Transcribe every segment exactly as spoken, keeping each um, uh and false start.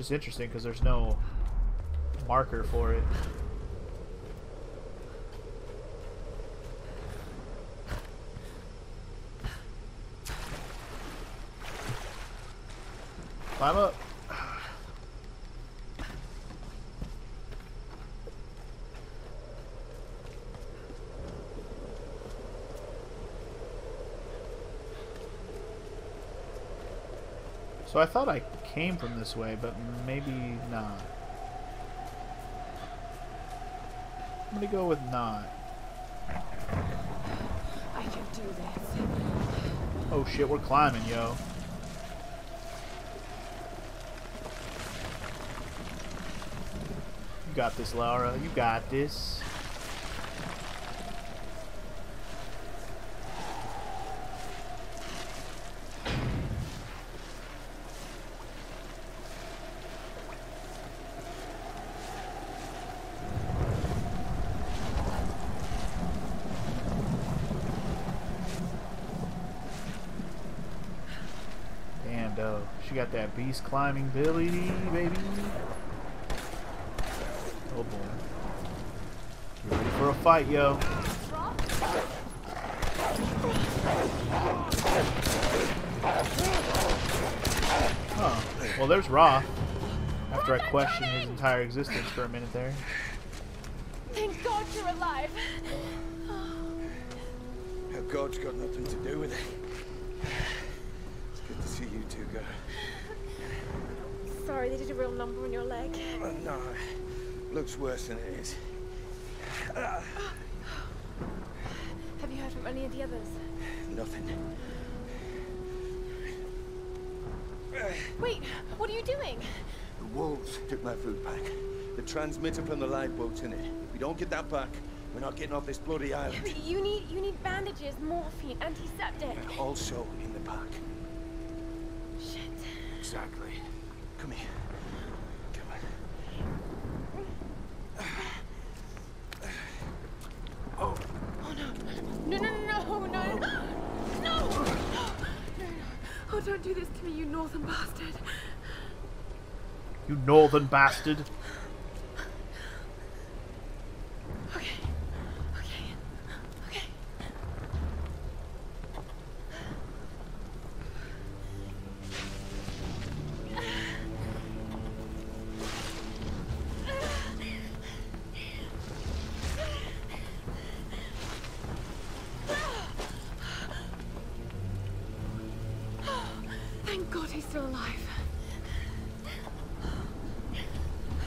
just interesting because there's no marker for it. Climb up. So I thought I came from this way, but maybe not. I'm gonna go with not. I can do this. Oh shit, we're climbing, yo. You got this, Lara. You got this. She got that beast climbing Billy, baby. Oh boy. You ready for a fight, yo. Oh. Well, there's Ra. After I questioned his entire existence for a minute there. Thank God you're alive. Our God's got nothing to do with it. Good to see you two go. Sorry, they did a real number on your leg. Uh, no, looks worse than it is. Uh, Have you heard from any of the others? Nothing. Wait, what are you doing? The wolves took my food pack. The transmitter from the lifeboat's in it. If we don't get that back, we're not getting off this bloody island. Yeah, but you need you need bandages, morphine, antiseptic. And also in the pack. Exactly. Come here. Come on. Oh. Oh no. No, no, no, no, no, no. No! No, no. Oh, don't do this to me, you northern bastard. You northern bastard.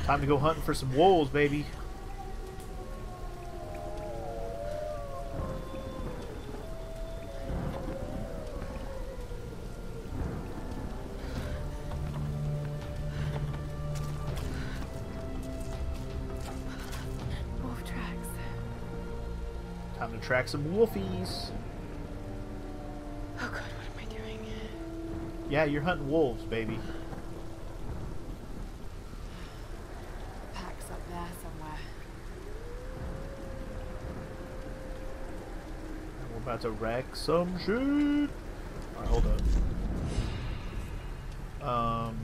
Time to go hunting for some wolves, baby. Wolf tracks. Time to track some wolfies. Oh God, what am I doing? Yeah, you're hunting wolves, baby. About to wreck some shit. Alright, hold up. Um.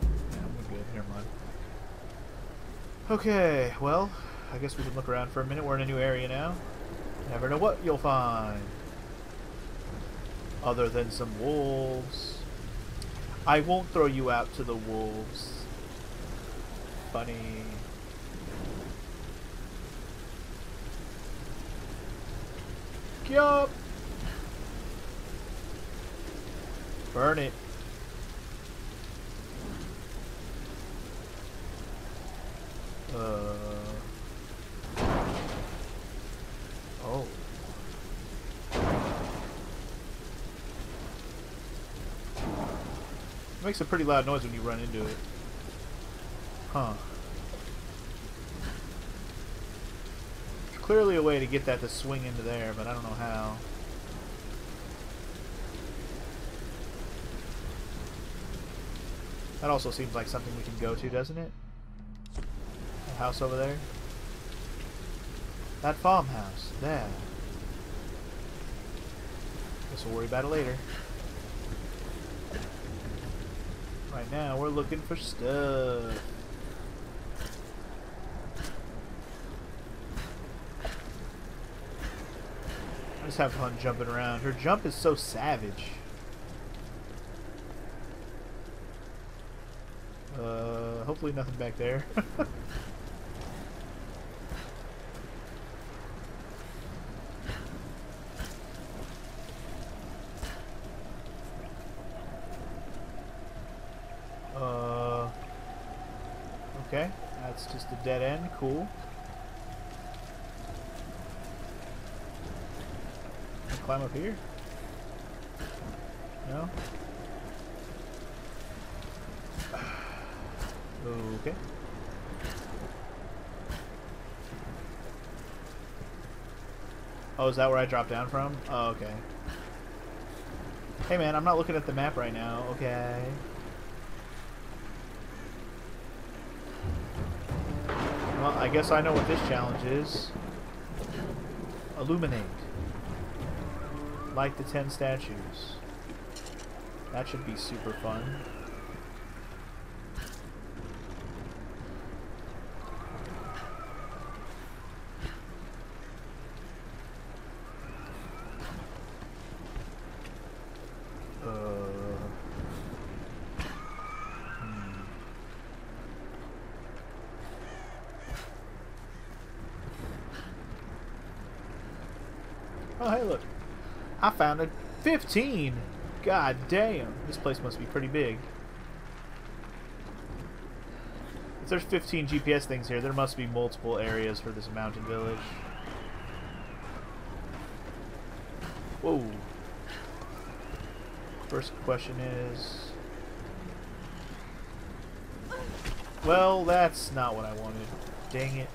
Yeah, I'm good. Never mind. Okay, well, I guess we can look around for a minute. We're in a new area now. Never know what you'll find. Other than some wolves. I won't throw you out to the wolves. Funny. Yup. Burn it. Uh. Oh. It makes a pretty loud noise when you run into it. Huh. Clearly a way to get that to swing into there, but I don't know how. That also seems like something we can go to, doesn't it? That house over there. That farmhouse. There. Guess we'll worry about it later. Right now, we're looking for stuff. I just have fun jumping around. Her jump is so savage. Uh, hopefully nothing back there. Uh, okay, that's just a dead end, cool. Can I climb up here? No? Okay. Oh, is that where I dropped down from? Oh, okay. Hey man, I'm not looking at the map right now, okay. Well, I guess I know what this challenge is. Illuminate. Light the ten statues. That should be super fun. Oh, hey, look. I found a fifteen. God damn. This place must be pretty big. If there's fifteen G P S things here, there must be multiple areas for this mountain village. Whoa. First question is... Well, that's not what I wanted. Dang it.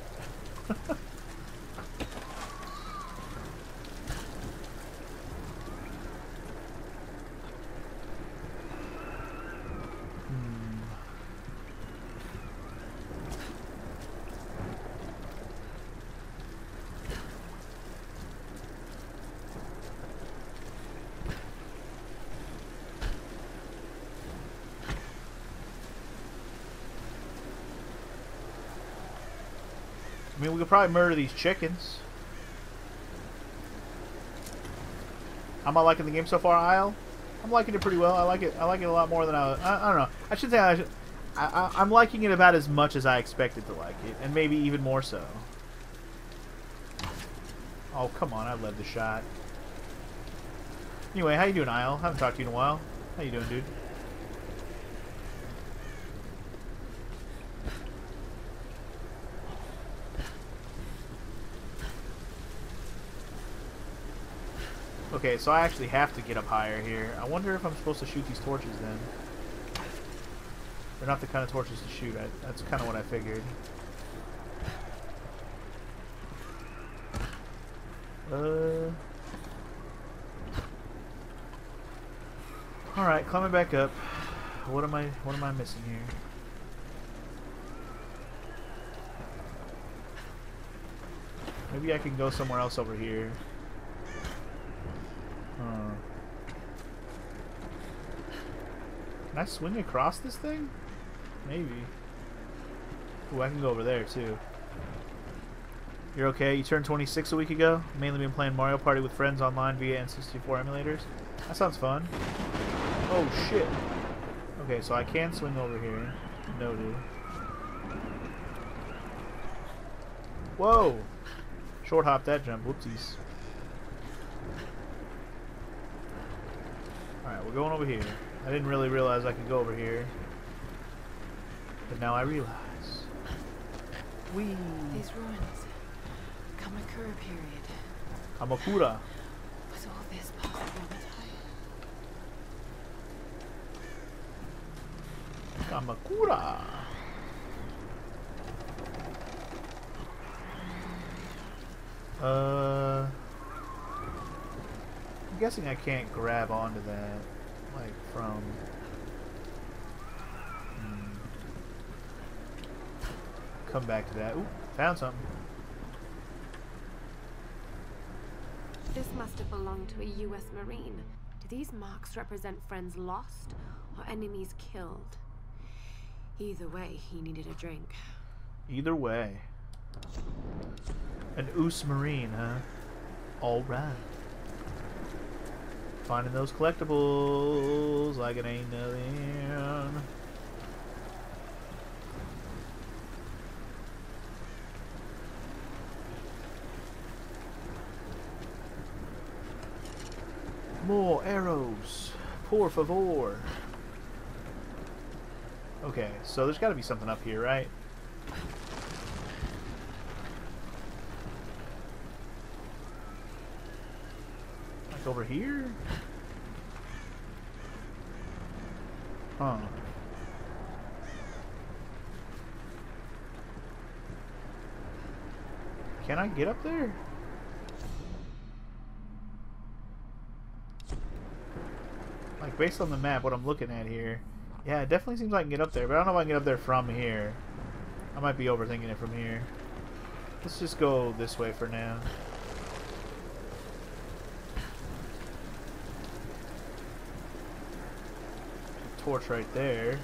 I mean, we could probably murder these chickens. Am I liking the game so far, Isle? I'm liking it pretty well. I like it. I like it a lot more than I. Was, I, I don't know. I should say I, should, I, I. I'm liking it about as much as I expected to like it, and maybe even more so. Oh come on! I led the shot. Anyway, how you doing, Isle? I haven't talked to you in a while. How you doing, dude? Okay, so I actually have to get up higher here. I wonder if I'm supposed to shoot these torches then. They're not the kind of torches to shoot. I, that's kind of what I figured. Uh. All right, climbing back up. What am I? What am I missing here? Maybe I can go somewhere else over here. Huh. Can I swing across this thing? Maybe. Ooh, I can go over there too. You're okay? You turned twenty-six a week ago? Mainly been playing Mario Party with friends online via N sixty-four emulators? That sounds fun. Oh shit. Okay, so I can swing over here. Noted. Whoa! Short hop that jump. Whoopsies. Alright, we're going over here. I didn't really realize I could go over here. But now I realize. Whee! These ruins. Kamakura period. Kamakura. Was all this possible, Yamatai? Kamakura! Uh... I'm guessing I can't grab onto that, like, from... Hmm. Come back to that. Ooh, found something. This must have belonged to a U S Marine. Do these marks represent friends lost or enemies killed? Either way, he needed a drink. Either way. An Oos Marine, huh? Alright. Finding those collectibles like it ain't nothing. More arrows. Por favor. Okay, so there's got to be something up here, right? Like over here? Huh. Can I get up there? Like, based on the map, what I'm looking at here... Yeah, it definitely seems like I can get up there, but I don't know if I can get up there from here. I might be overthinking it from here. Let's just go this way for now. Torch right there.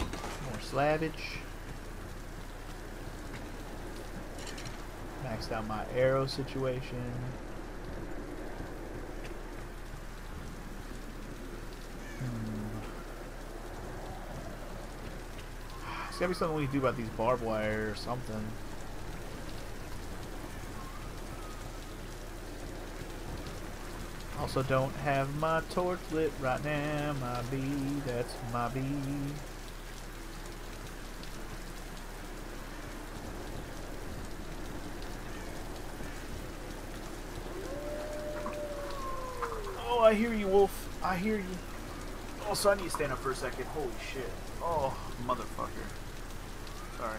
More slabbage. Maxed out my arrow situation. Hmm. There's gotta be something we can do about these barbed wire or something. Also, don't have my torch lit right now. My bee, that's my bee. I hear you, Wolf. I hear you. Also, I need to stand up for a second. Holy shit. Oh, motherfucker. Sorry.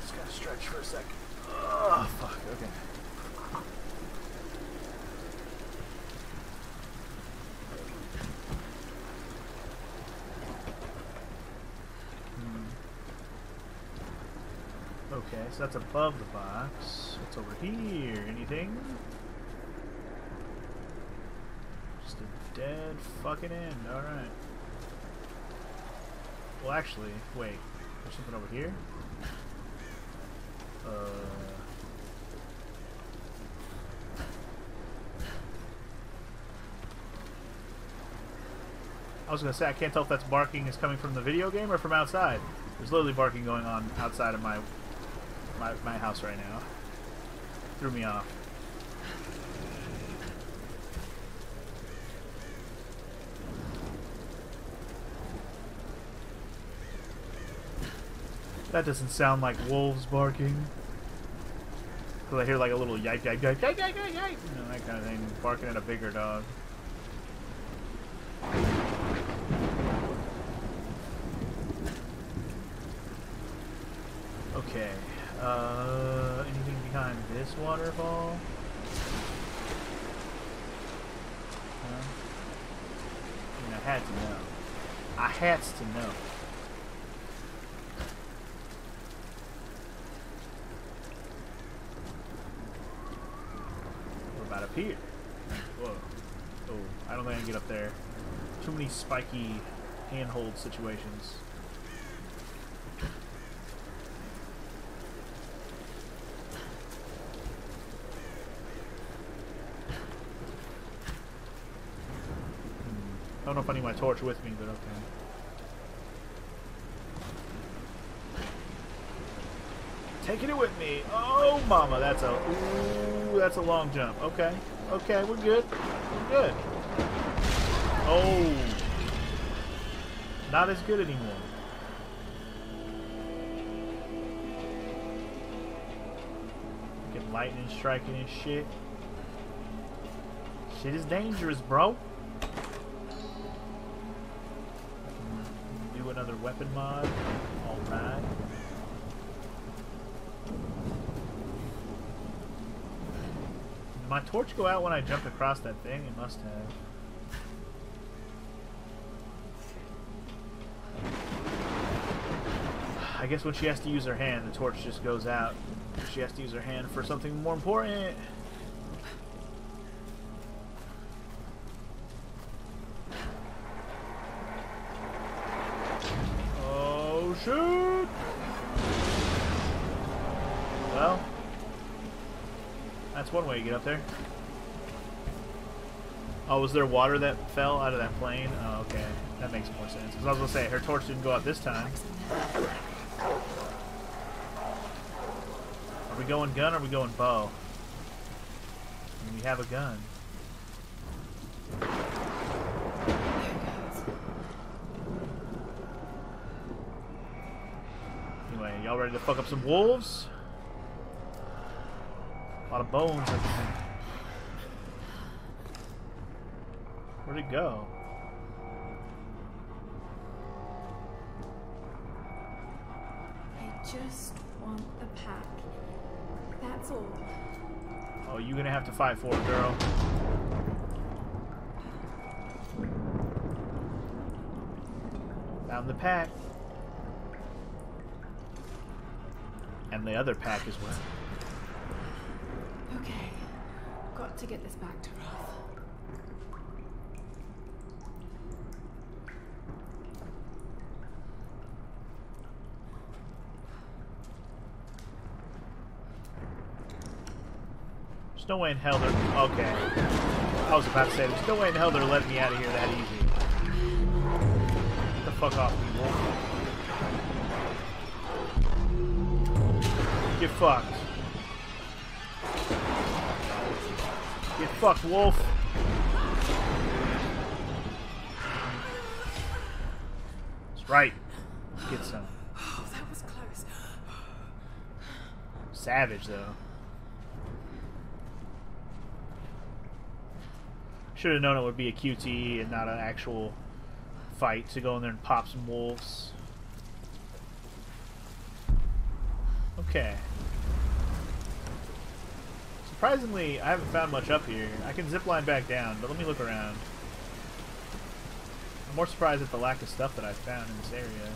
Just gotta stretch for a second. Oh, fuck. Okay. Hmm. Okay, so that's above the box. What's over here? Anything? Dead fucking end, alright. Well, actually, wait. There's something over here? Uh. I was gonna say, I can't tell if that's barking is coming from the video game or from outside. There's literally barking going on outside of my, my, my house right now. Threw me off. That doesn't sound like wolves barking. Because I hear like a little yike, yike, yike, yike, yike, yike, yike, you know, that kind of thing. Barking at a bigger dog. Okay. Uh, anything behind this waterfall? No. I mean, I had to know. I had to know. Here. Whoa. Oh, I don't think I can get up there. Too many spiky handhold situations. Hmm. I don't know if I need my torch with me, but okay. Taking it with me. Oh, mama, that's a ooh, that's a long jump. Okay, okay, we're good. We're good. Oh, not as good anymore. Get lightning striking and shit. Shit is dangerous, bro. Do another weapon mod. All right. My torch go out when I jumped across that thing? It must have. I guess when she has to use her hand, the torch just goes out. She has to use her hand for something more important. shoot! Well, that's one way you get up there. Oh, was there water that fell out of that plane? Oh, okay. That makes more sense. Because I was going to say, her torch didn't go out this time. Are we going gun or are we going bow? I mean, we have a gun. Anyway, y'all ready to fuck up some wolves? A lot of bones, I think. Where'd it go? I just want the pack. That's all. Oh, you're gonna have to fight for it, girl. Found the pack. And the other pack as well. Okay. Got to get this back to Roth. No way in hell they're... Okay. I was about to say, there's no way in hell they're letting me out of here that easy. Get the fuck off me, wolf. Get fucked. Get fucked, wolf. That's right. Get some. Oh, that was close. Savage, though. Should have known it would be a Q T E and not an actual fight to go in there and pop some wolves. Okay. Surprisingly, I haven't found much up here. I can zipline back down, but let me look around. I'm more surprised at the lack of stuff that I've found in this area.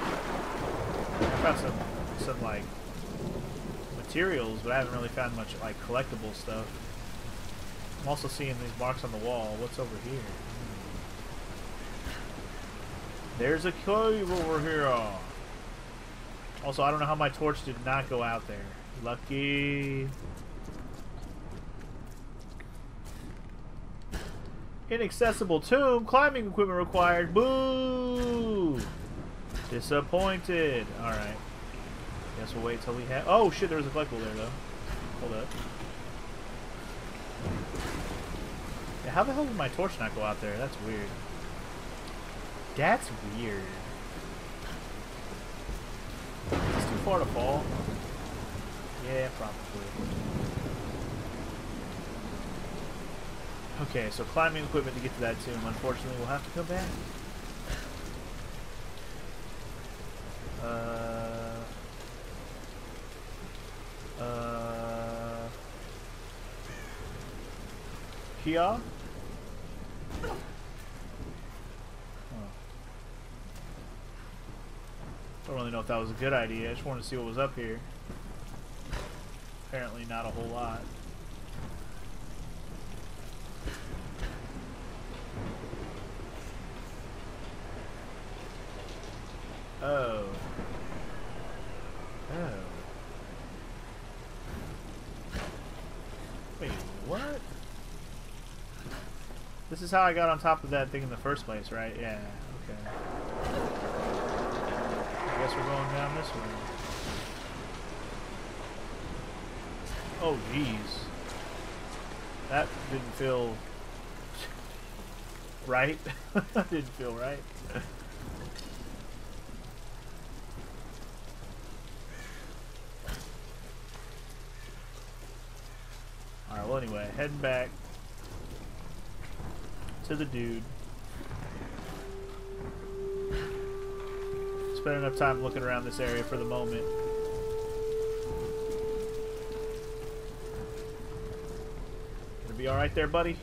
I found some, some like, materials, but I haven't really found much, like, collectible stuff. I'm also seeing these marks on the wall. What's over here? There's a cave over here. Also, I don't know how my torch did not go out there. Lucky. Inaccessible tomb. Climbing equipment required. Boo! Disappointed. Alright. Guess we'll wait till we have... Oh, shit, there was a collectible there, though. Hold up. Yeah, how the hell did my torch not go out there? That's weird. That's weird. It's too far to fall. Yeah, probably. Okay, so climbing equipment to get to that tomb. Unfortunately, we'll have to go back. Uh... Uh... Here? Oh. Don't really know if that was a good idea. I just wanted to see what was up here. Apparently not a whole lot. Oh. Oh. Wait, what? This is how I got on top of that thing in the first place, right? Yeah, okay. I guess we're going down this way. Oh, jeez. That didn't feel... right. That didn't feel right. Alright, well anyway, heading back to the dude. Spent enough time looking around this area for the moment. Gonna be alright there, buddy.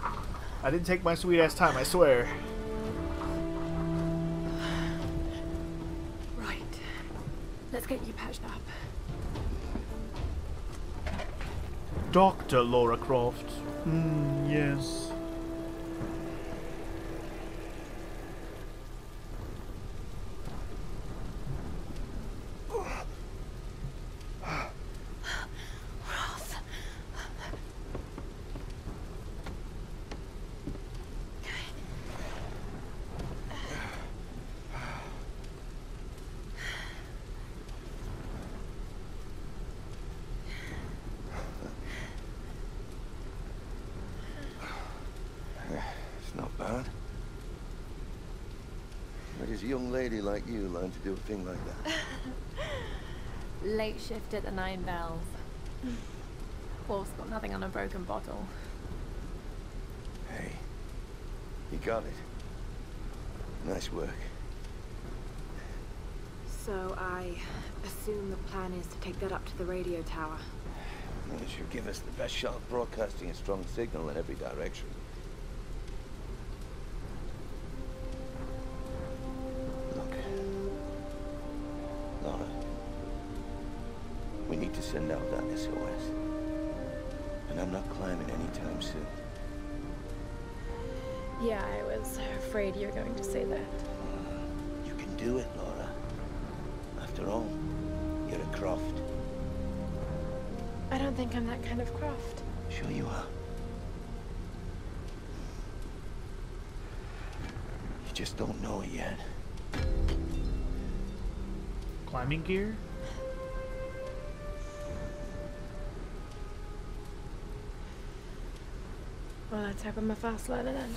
I didn't take my sweet ass time, I swear. Right. Let's get you patched up. Doctor Lara Croft. Mm, yes. young lady like you learn to do a thing like that? Late shift at the Nine Bells. Wolf's got nothing on a broken bottle. Hey, you got it. Nice work. So I assume the plan is to take that up to the radio tower. It should give us the best shot of broadcasting a strong signal in every direction. Look, Lara, we need to send out that S O S, and I'm not climbing anytime soon. Yeah, I was afraid you were going to say that. You can do it, Lara. After all, you're a Croft. I don't think I'm that kind of Croft. Sure you are. You just don't know it yet. Climbing gear? Well, let's hope I'm a fast learner then.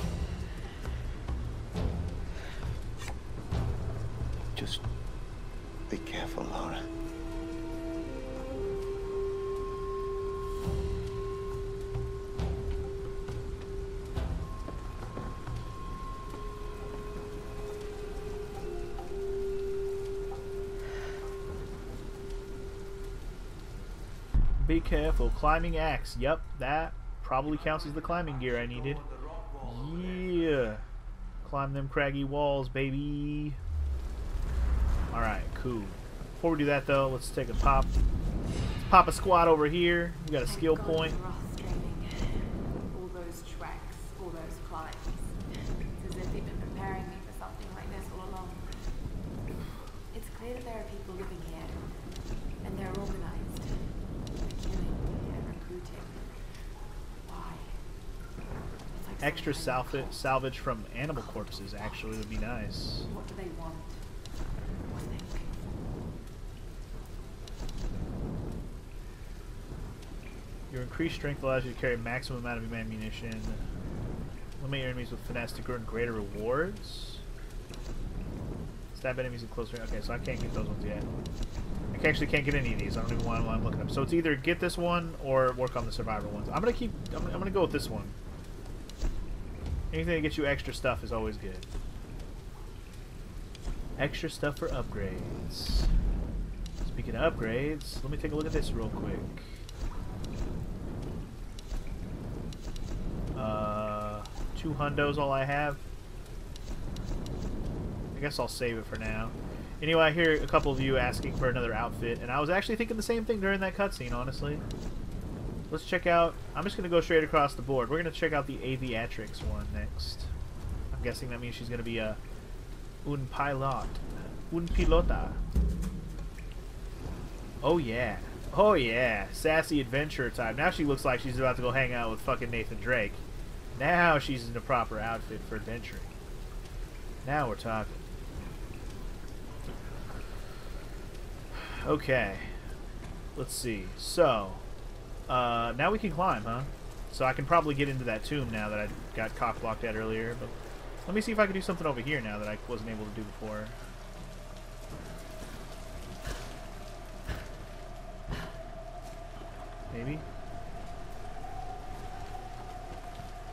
Just be careful, Lara. Be careful. Climbing axe. Yep, that probably counts as the climbing gear I needed. Yeah. Climb them craggy walls, baby. Alright, cool. Before we do that, though, let's take a pop. Let's pop a squat over here. We got a skill point. All those tracks, all those climbs. It's as if they've been preparing me for something like this all along. It's clear that there are people living here, and they're organized. Extra salvage, salvage from animal corpses actually would be nice. What do they want? What are they looking for? Your increased strength allows you to carry a maximum amount of ammunition. Limit your enemies with finesse to earn greater rewards. Stab enemies at closer. Okay, so I can't get those ones yet. I actually can't get any of these. I don't even want to look at them. So it's either get this one or work on the survivor ones. I'm gonna keep. I'm, I'm gonna go with this one. Anything that gets you extra stuff is always good. Extra stuff for upgrades. Speaking of upgrades, let me take a look at this real quick. Uh, two hundos all I have. I guess I'll save it for now. Anyway, I hear a couple of you asking for another outfit, and I was actually thinking the same thing during that cutscene, honestly. Let's check out... I'm just going to go straight across the board. We're going to check out the Aviatrix one next. I'm guessing that means she's going to be a... Un pilot. Un pilota. Oh, yeah. Oh, yeah. Sassy adventurer time. Now she looks like she's about to go hang out with fucking Nathan Drake. Now she's in the proper outfit for adventuring. Now we're talking. Okay. Let's see. So... Uh, now we can climb, huh? So I can probably get into that tomb now that I got cock-blocked at earlier, but let me see if I can do something over here now that I wasn't able to do before. Maybe?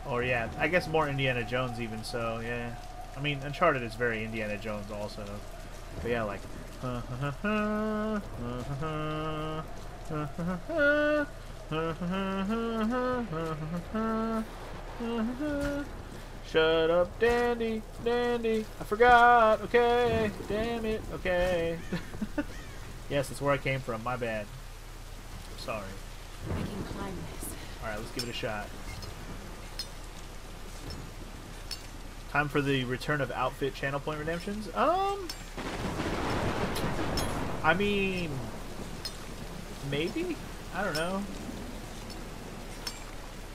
Or yeah, I guess more Indiana Jones even, so yeah. I mean, Uncharted is very Indiana Jones also. But yeah, like... Uh, uh, uh, uh, uh, uh, uh, uh, uh. Shut up, Dandy, Dandy. I forgot. Okay, damn it. Okay. Yes, that's where I came from. My bad. Sorry. I can climb this. All right, let's give it a shot. Time for the return of outfit channel point redemptions. Um, I mean, maybe. I don't know.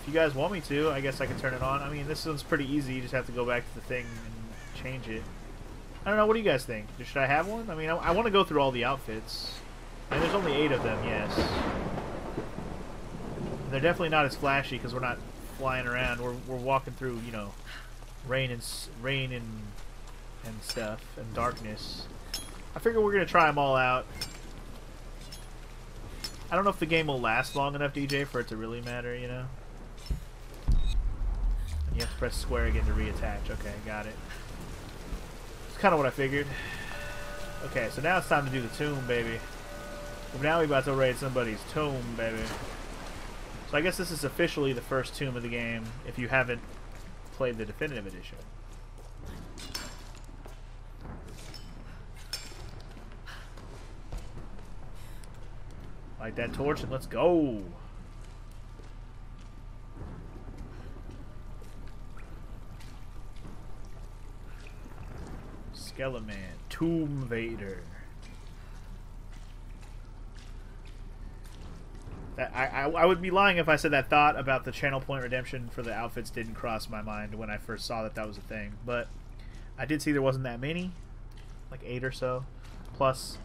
If you guys want me to, I guess I can turn it on. I mean, this one's pretty easy. You just have to go back to the thing and change it. I don't know. What do you guys think? Should I have one? I mean, I, I want to go through all the outfits. And there's only eight of them, yes. And they're definitely not as flashy because we're not flying around. We're, we're walking through, you know, rain and rain and and stuff, and darkness. I figure we're gonna try them all out. I don't know if the game will last long enough, D J, for it to really matter, you know? And you have to press square again to reattach. Okay, got it. It's kind of what I figured. Okay, so now it's time to do the tomb, baby. Now we're about to raid somebody's tomb, baby. So I guess this is officially the first tomb of the game, if you haven't played the Definitive Edition. Light that torch and let's go! Skeleman, Tomb Vader. That, I, I, I would be lying if I said that thought about the channel point redemption for the outfits didn't cross my mind when I first saw that that was a thing. But I did see there wasn't that many, like eight or so. Plus,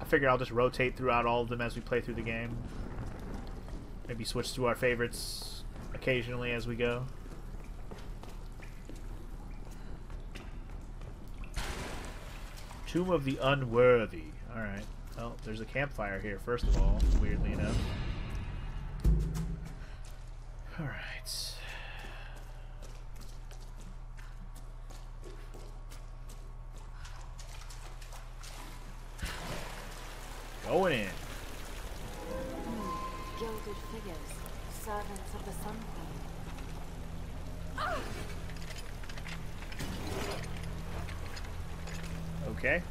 I figure I'll just rotate throughout all of them as we play through the game. Maybe switch to our favorites occasionally as we go. Tomb of the Unworthy. Alright. Well, there's a campfire here, first of all, weirdly enough. Alright. Going in. Gilded figures, servants of the sun queen. Okay.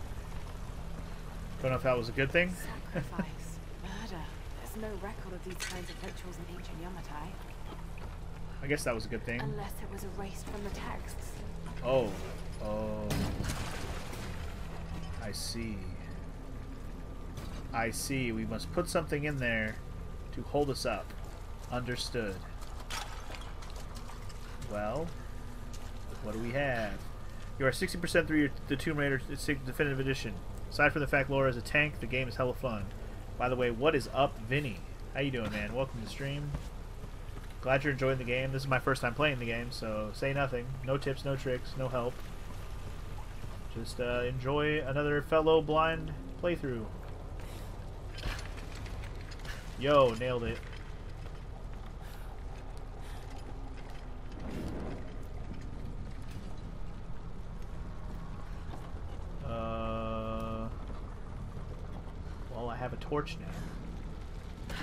Don't know if that was a good thing. Sacrifice, murder. There's no record of these kinds of rituals in ancient Yamatai. I guess that was a good thing. Unless it was erased from the texts. Oh. Oh. I see. I see. We must put something in there to hold us up. Understood. Well, what do we have? You are sixty percent through your, the Tomb Raider Definitive Edition. Aside from the fact Lara is a tank, the game is hella fun. By the way, what is up, Vinny? How you doing, man? Welcome to the stream. Glad you're enjoying the game. This is my first time playing the game, so say nothing. No tips, no tricks, no help. Just uh, enjoy another fellow blind playthrough. Yo, nailed it. Torch now.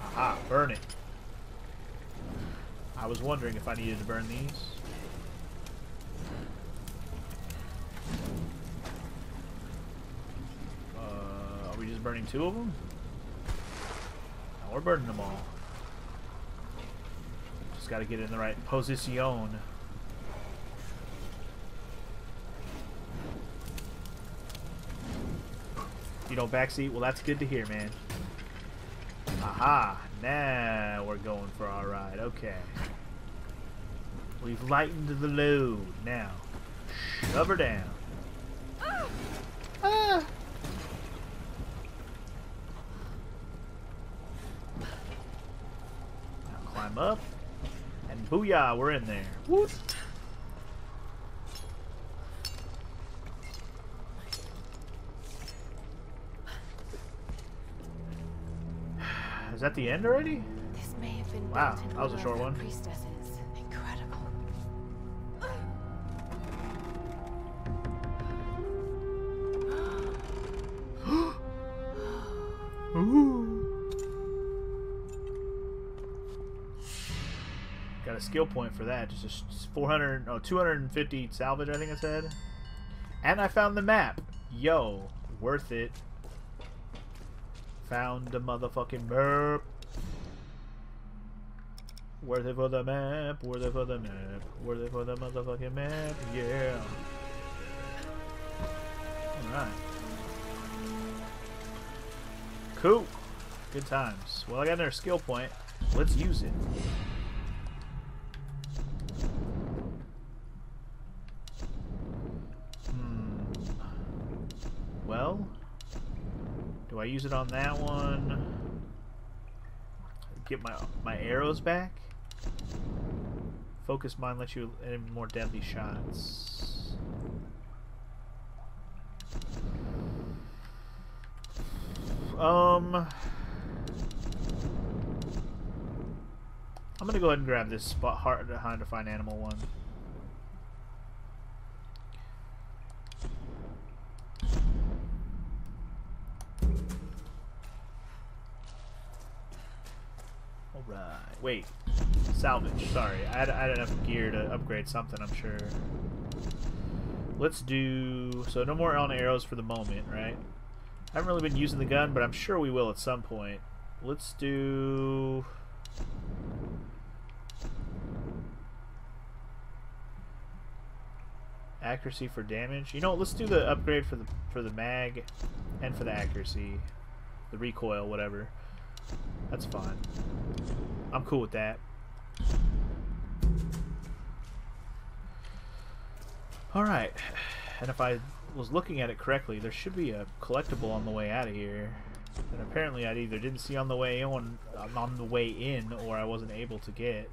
Aha, burn it. I was wondering if I needed to burn these. Uh, are we just burning two of them? No, we're burning them all. Just gotta get in the right position. You don't backseat? Well, that's good to hear, man. Aha! Now we're going for our ride. Okay. We've lightened the load. Now, shove her down. Ah. Ah. Now climb up. And booyah, we're in there. Whoop! Is that the end already? This may have been wow, that was a short one. Priestesses. Incredible. Ooh. Got a skill point for that. Just a four hundred, oh, two hundred fifty salvage, I think I said. And I found the map. Yo, worth it. Found the motherfucking map. Worth it for the map. Worth it for the map. Worth it for the motherfucking map. Yeah. Alright. Cool. Good times. Well, I got another skill point. Let's use it. Hmm. Well. Do I use it on that one? Get my my arrows back? Focus mine lets you aim more deadly shots. Um... I'm gonna go ahead and grab this spot hard to find animal one. Alright, wait. Salvage, sorry. I had, I had enough gear to upgrade something, I'm sure. Let's do... So no more L and arrows for the moment, right? I haven't really been using the gun, but I'm sure we will at some point. Let's do... accuracy for damage. You know, let's do the upgrade for the for the mag and for the accuracy, the recoil, whatever. That's fine. I'm cool with that. All right. And if I was looking at it correctly, there should be a collectible on the way out of here. And apparently, I either didn't see on the way on on the way in, or I wasn't able to get.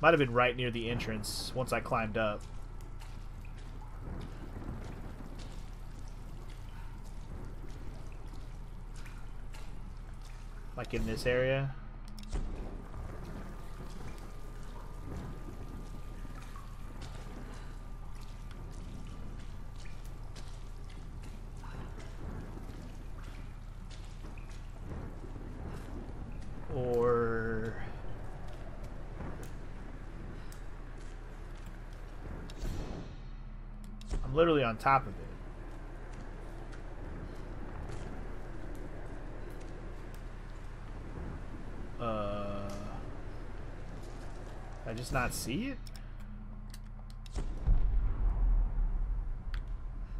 Might have been right near the entrance once I climbed up. Like in this area. Or... I'm literally on top of it. Uh, I just not see it?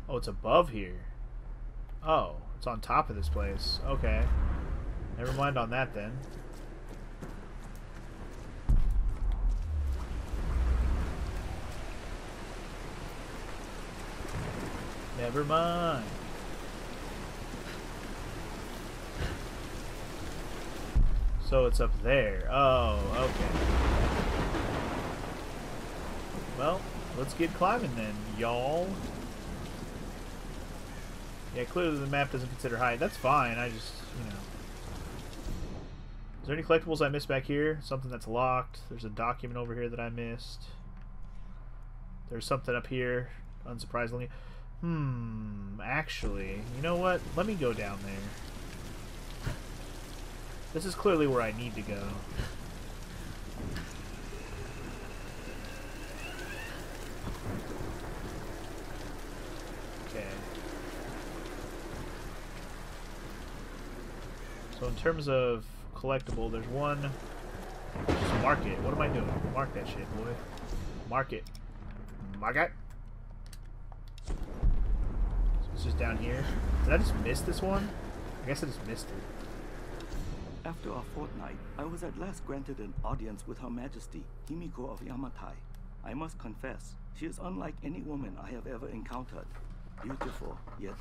Oh, it's above here. Oh, it's on top of this place. Okay. Never mind on that then. Never mind. So it's up there. Oh, okay. Well, let's get climbing then, y'all. Yeah, clearly the map doesn't consider height. That's fine. I just, you know. Is there any collectibles I missed back here? Something that's locked. There's a document over here that I missed. There's something up here, unsurprisingly. Hmm, actually, you know what? Let me go down there. This is clearly where I need to go. Okay. So in terms of collectible, there's one... Just mark it. What am I doing? Mark that shit, boy. Mark it. Mark it. It's just down here. Did I just miss this one? I guess I just missed it. After our fortnight, I was at last granted an audience with Her Majesty, Himiko of Yamatai. I must confess, she is unlike any woman I have ever encountered. Beautiful, yet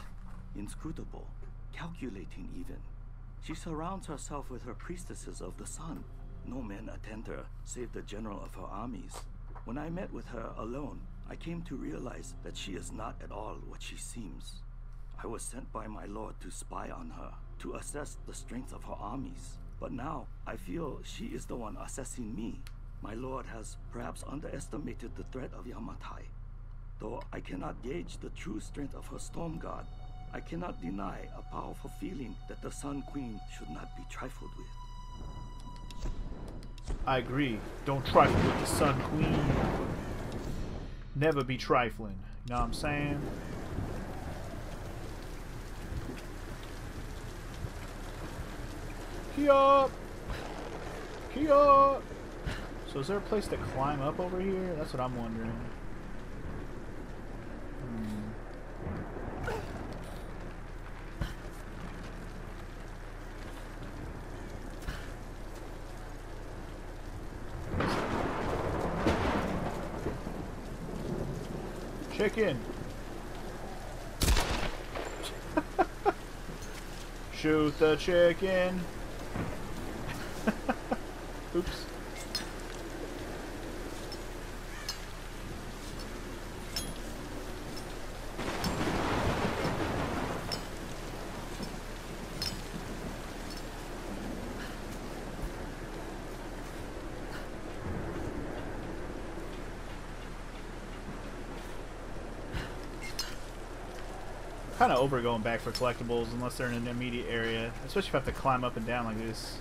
inscrutable, calculating even. She surrounds herself with her priestesses of the sun. No men attend her, save the general of her armies. When I met with her alone, I came to realize that she is not at all what she seems. I was sent by my lord to spy on her, to assess the strength of her armies. But now, I feel she is the one assessing me. My lord has perhaps underestimated the threat of Yamatai. Though I cannot gauge the true strength of her storm god, I cannot deny a powerful feeling that the Sun Queen should not be trifled with. I agree. Don't trifle with the Sun Queen. Never be trifling. You know what I'm saying? Key up! Key up! So is there a place to climb up over here? That's what I'm wondering. Hmm. Check in. Shoot the chicken. Oops. Kind of over going back for collectibles unless they're in an immediate area, especially if I have to climb up and down like this.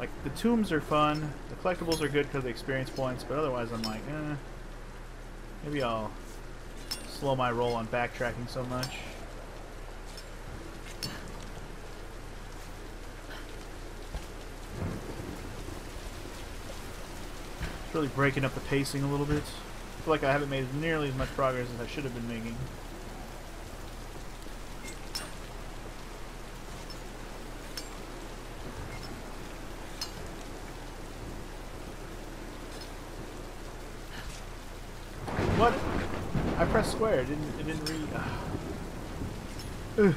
Like, the tombs are fun, the collectibles are good because of the experience points, but otherwise I'm like, eh, maybe I'll slow my roll on backtracking so much. It's really breaking up the pacing a little bit. I feel like I haven't made nearly as much progress as I should have been making. Square, it didn't, it didn't read. Ugh.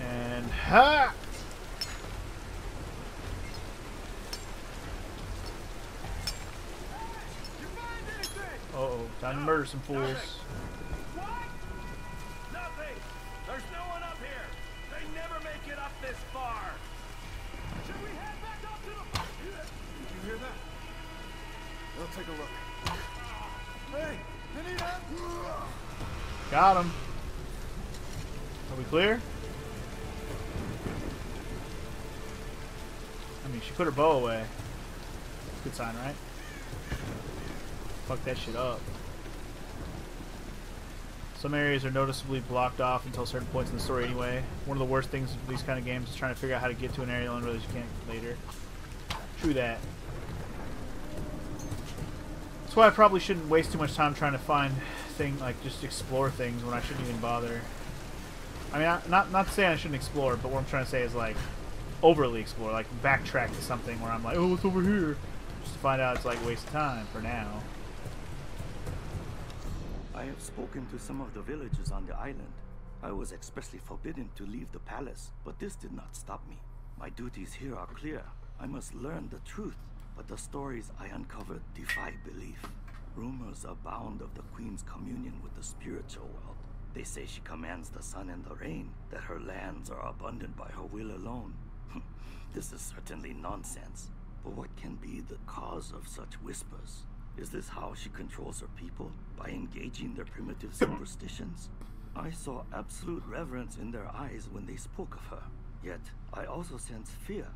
And ha! Uh oh, time to murder some fools. Got him. Are we clear? I mean, she put her bow away. Good sign, right? Fuck that shit up. Some areas are noticeably blocked off until certain points in the story anyway. One of the worst things with these kind of games is trying to figure out how to get to an area and realize you can't later. True that. That's why I probably shouldn't waste too much time trying to find things, like just explore things when I shouldn't even bother. I mean, I, not not saying I shouldn't explore, but what I'm trying to say is like overly explore, like backtrack to something where I'm like, oh, it's over here, just to find out it's like a waste of time for now. I have spoken to some of the villagers on the island. I was expressly forbidden to leave the palace, but this did not stop me. My duties here are clear. I must learn the truth. But the stories I uncovered defy belief. Rumors abound of the Queen's communion with the spiritual world. They say she commands the sun and the rain, that her lands are abundant by her will alone. This is certainly nonsense. But what can be the cause of such whispers? Is this how she controls her people? By engaging their primitive superstitions? I saw absolute reverence in their eyes when they spoke of her. Yet, I also sense fear.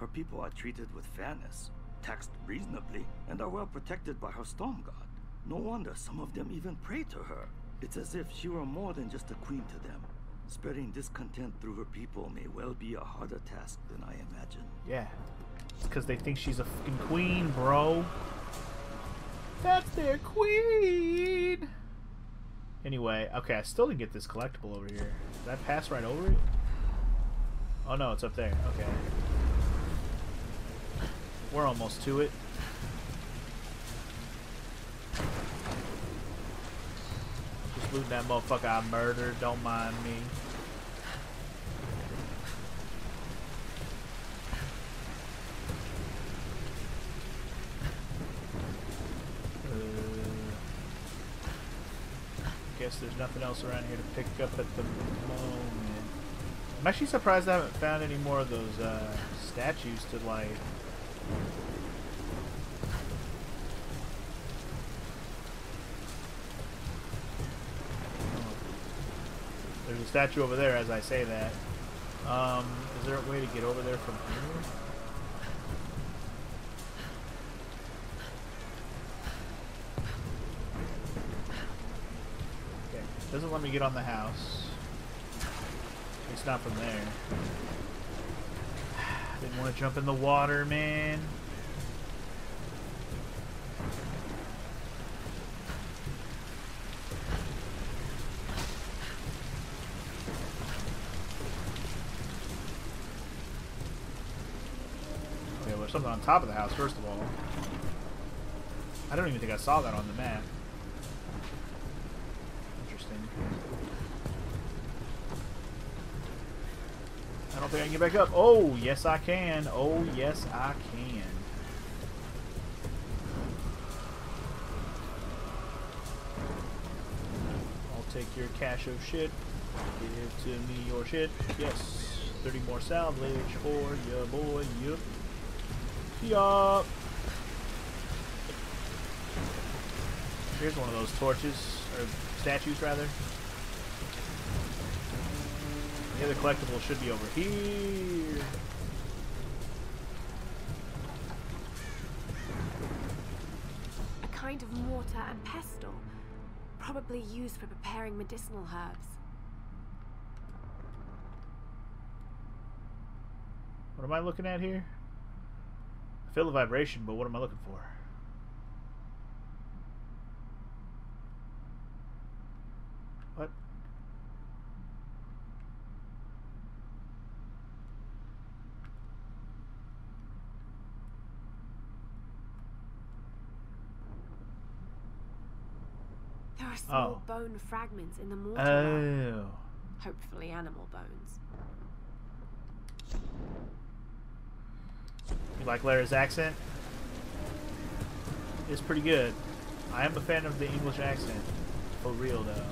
Her people are treated with fairness, taxed reasonably, and are well protected by her storm god. No wonder some of them even pray to her. It's as if she were more than just a queen to them. Spreading discontent through her people may well be a harder task than I imagine. Yeah, it's because they think she's a fucking queen, bro. That's their queen! Anyway, okay, I still didn't get this collectible over here. Did I pass right over it? Oh no, it's up there, okay. We're almost to it. Just looting that motherfucker I murdered. Don't mind me. Uh, guess there's nothing else around here to pick up at the moment. I'm actually surprised I haven't found any more of those uh, statues to like. There's a statue over there as I say that. Um, is there a way to get over there from here? Okay, it doesn't let me get on the house. It's not from there. Didn't want to jump in the water, man. Okay, well, there's something on top of the house, first of all. I don't even think I saw that on the map. Interesting. I don't think I can get back up. Oh, yes I can. Oh, yes I can. I'll take your cache of shit. Give to me your shit. Yes. thirty more salvage for ya, boy. Yup. Yup. Here's one of those torches, or statues rather. The other collectible should be over here. A kind of mortar and pestle, probably used for preparing medicinal herbs. What am I looking at here? I feel the vibration, but what am I looking for? What? There are small oh. bone fragments in the mortar. Oh. Rock. Hopefully animal bones. You like Lara's accent? It's pretty good. I am a fan of the English accent. For real, though.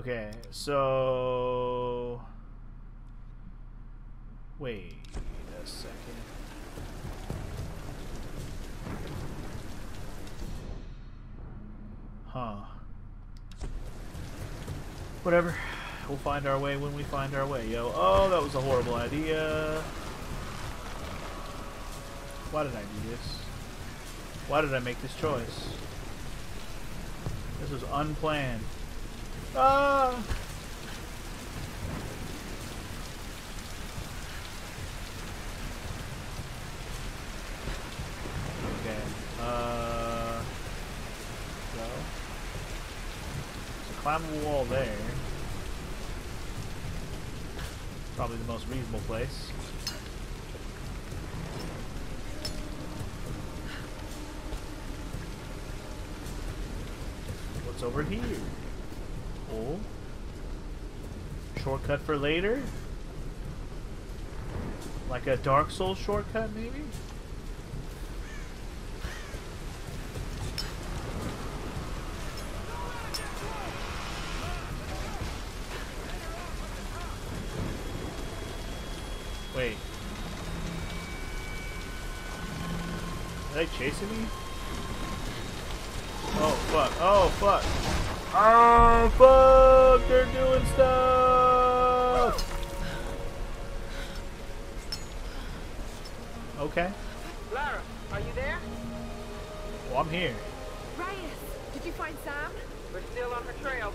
Okay, so... Wait a second. Huh. Whatever. We'll find our way when we find our way, yo. Oh, that was a horrible idea. Why did I do this? Why did I make this choice? This was unplanned. Ah! Okay. Uh. Go. So climb a wall there. Probably the most reasonable place. What's over here? Oh. Shortcut for later? Like a Dark Souls shortcut, maybe? Wait. Are they chasing me? Oh fuck, oh fuck. Oh fuck, they're doing stuff! Okay. Lara, are you there? Well, I'm here. Reyes, did you find Sam? We're still on her trail.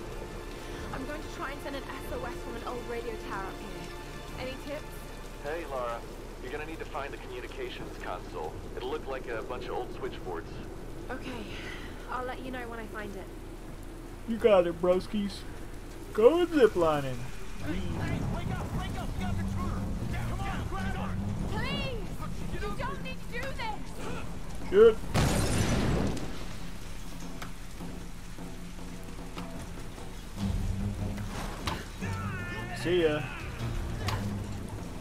I'm going to try and send an S O S from an old radio tower up here. Any tips? Hey, Lara. You're gonna need to find the communications console. It'll look like a bunch of old switchboards. Okay. I'll let you know when I find it. You got it, broskies. Go ziplining. Please, please, wake up, wake up, you got the intruder. Come on, grab her. Please! You don't need to do this! Shoot. See ya.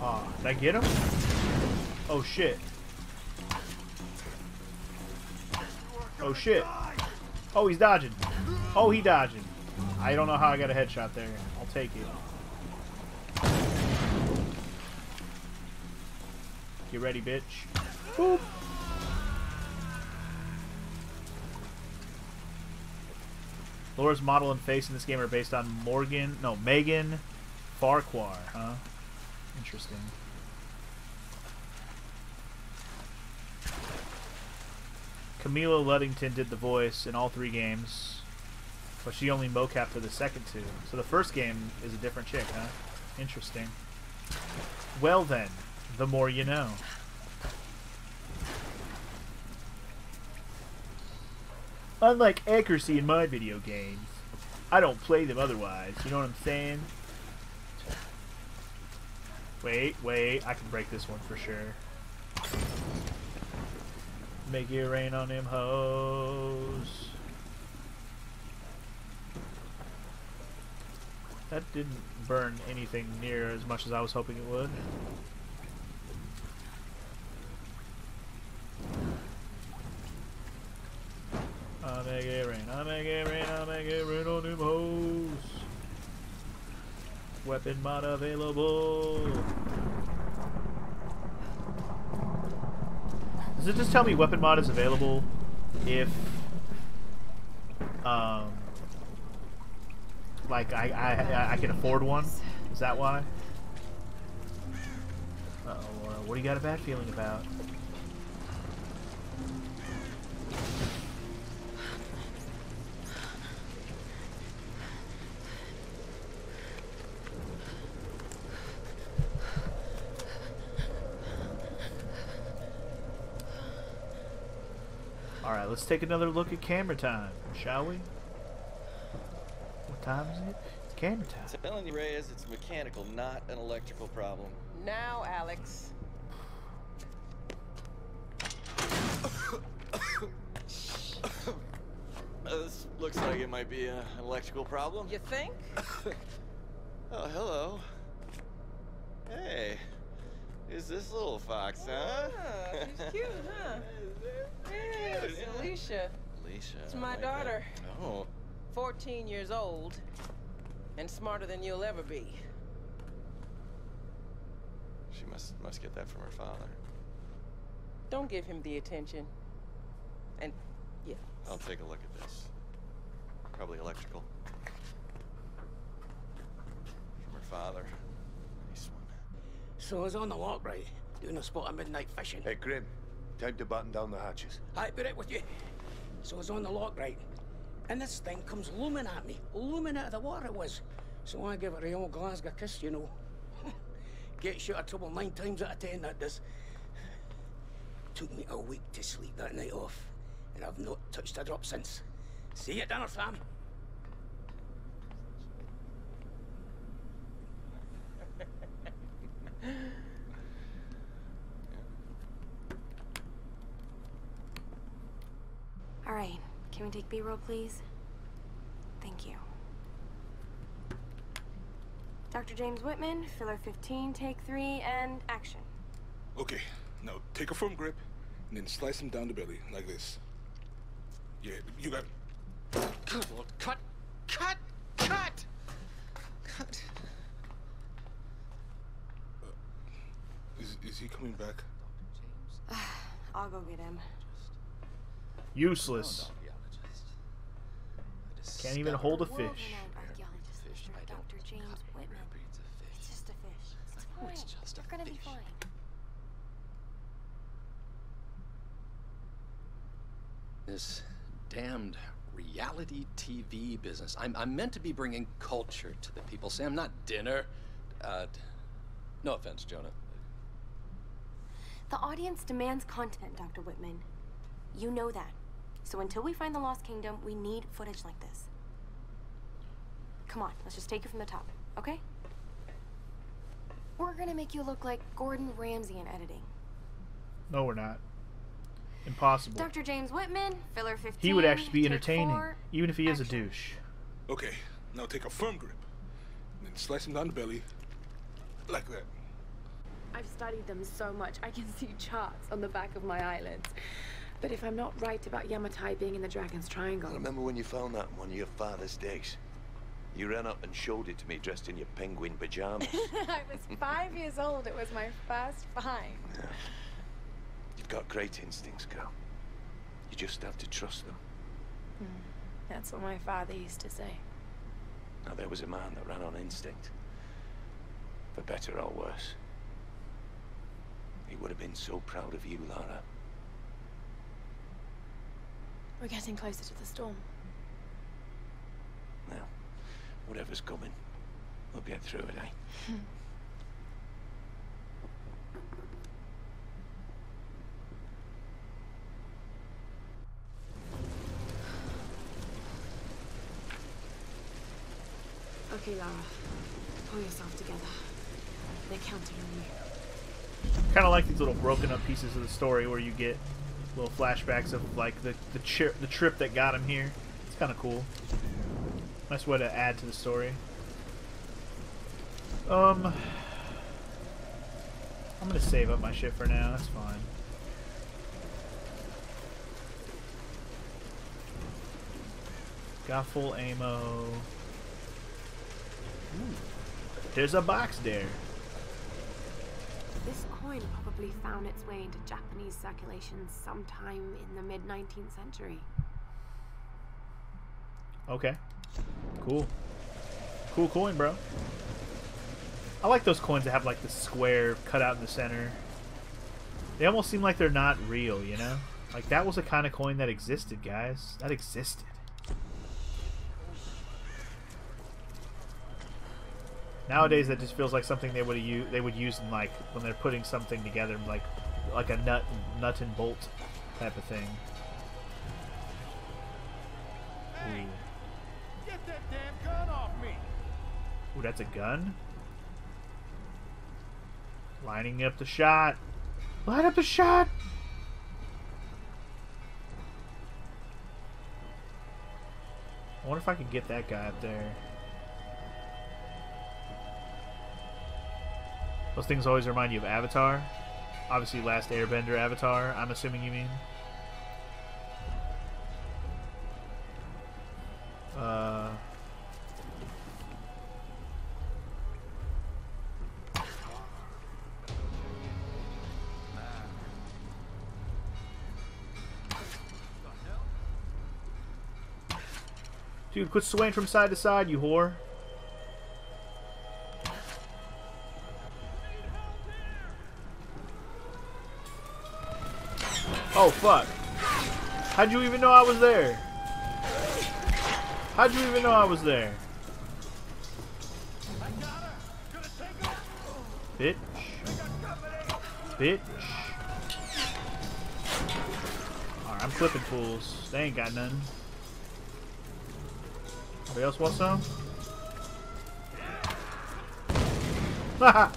Oh, did I get him? Oh shit. Oh shit. Oh, he's dodging. Oh, he dodging. I don't know how I got a headshot there. I'll take it. Get ready, bitch. Boop. Laura's model and face in this game are based on Morgan, no, Megan Farquhar, huh? Interesting. Camilla Luddington did the voice in all three games, but she only mocap for the second two. So the first game is a different chick, huh? Interesting. Well then, the more you know. Unlike accuracy in my video games, I don't play them otherwise, you know what I'm saying? Wait, wait, I can break this one for sure. Make it rain on them hoes. That didn't burn anything near as much as I was hoping it would. I make it rain, I make it rain, I make it rain on them hoes. Weapon mod available. Does it just tell me weapon mod is available if, um, like I I I can afford one? Is that why? Uh oh, Laura, what do you got a bad feeling about? Alright, let's take another look at camera time, shall we? What time is it? It's camera time. I'm telling you, Reyes, it's mechanical, not an electrical problem. Now, Alex. This looks like it might be an electrical problem. You think? Oh, hello. Hey. Is this little fox, huh? Yeah, she's cute, huh? Hey, it's Alicia. Alicia. It's my like daughter. That. Oh. fourteen years old and smarter than you'll ever be. She must must get that from her father. Don't give him the attention. And yeah. I'll take a look at this. Probably electrical. From her father. So I was on the lock, right? Doing a spot of midnight fishing. Hey, Grim. Time to batten down the hatches. Aye, be right with you. So I was on the lock, right? And this thing comes looming at me. Looming out of the water it was. So I give it a old Glasgow kiss, you know. Gets you out of trouble nine times out of ten, that does. Took me a week to sleep that night off. And I've not touched a drop since. See you at dinner, fam. Alright, can we take B-roll, please? Thank you. Doctor James Whitman, filler fifteen, take three, and action. Okay, now take a firm grip, and then slice him down the belly, like this. Yeah, you got... Good Lord, cut! Cut! Cut! Cut! Is, is he coming back? I'll go get him. Useless. Can't even hold a fish. Doctor James Whitman. It's just a fish. It's fine. It's just a gonna be fine. This damned reality T V business. I'm I'm meant to be bringing culture to the people. Sam, not dinner. Uh, no offense, Jonah. The audience demands content, Doctor Whitman. You know that. So until we find the Lost Kingdom, we need footage like this. Come on, let's just take it from the top, okay? We're gonna make you look like Gordon Ramsay in editing. No, we're not. Impossible. Doctor James Whitman, filler fifteen. He would actually be entertaining, four, even if he action. Is a douche. Okay, now take a firm grip, and then slice him down the belly, like that. I've studied them so much, I can see charts on the back of my eyelids. But if I'm not right about Yamatai being in the Dragon's Triangle... I remember when you found that on one of your father's days. You ran up and showed it to me dressed in your penguin pajamas. I was five years old. It was my first find. Yeah. You've got great instincts, girl. You just have to trust them. Mm. That's what my father used to say. Now, there was a man that ran on instinct. For better or worse. He would have been so proud of you, Lara. We're getting closer to the storm. Well, whatever's coming, we'll get through it, eh? Okay, Lara. Pull yourself together. They're counting on you. Kind of like these little broken up pieces of the story where you get little flashbacks of like the the, tri the trip that got him here. It's kind of cool. Nice way to add to the story. Um, I'm gonna save up my shit for now. That's fine. Got full ammo. Ooh, there's a box there. This coin probably found its way into Japanese circulation sometime in the mid nineteenth century. Okay. Cool. Cool coin, bro. I like those coins that have like the square cut out in the center. They almost seem like they're not real, you know? Like that was the kind of coin that existed, guys. That existed. Nowadays, that just feels like something they would use. They would use in like when they're putting something together, like like a nut, nut and bolt type of thing. Hey, ooh. Get that damn gun off me! Ooh, that's a gun. Lining up the shot. Line up the shot. I wonder if I can get that guy up there. Those things always remind you of Avatar. Obviously, Last Airbender Avatar, I'm assuming you mean. Uh, Dude, quit swaying from side to side, you whore. Oh fuck! How'd you even know I was there? How'd you even know I was there? I got her. Gonna take her. Bitch! Bitch! All right, I'm flipping fools. They ain't got nothing. Anybody else want some? Haha!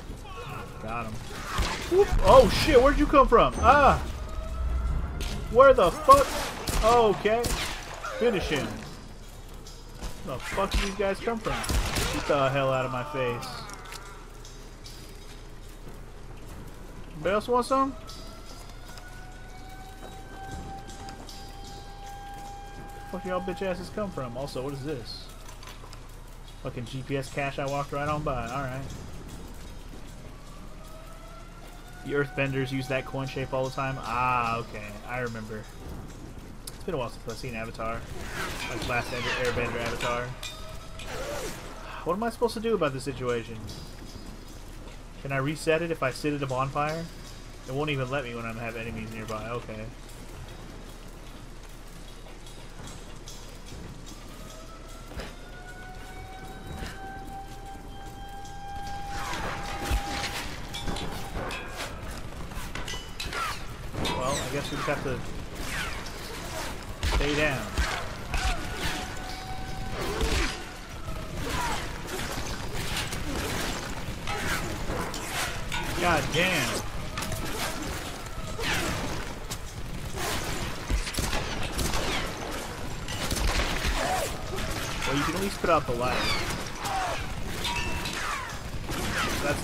Got him. Whoop. Oh shit! Where'd you come from? Ah! Where the fuck? Okay. Finish him. Where the fuck did these guys come from? Get the hell out of my face. Anybody else want some? Where the fuck y'all bitch asses come from? Also, what is this? Fucking G P S cache I walked right on by. Alright. The Earthbenders use that coin shape all the time. Ah, okay. I remember. It's been a while since I've seen Avatar. Like Last Airbender Avatar. What am I supposed to do about this situation? Can I reset it if I sit at a bonfire? It won't even let me when I have enemies nearby. Okay. We just have to stay down. God damn. Well, you can at least put out the light. That's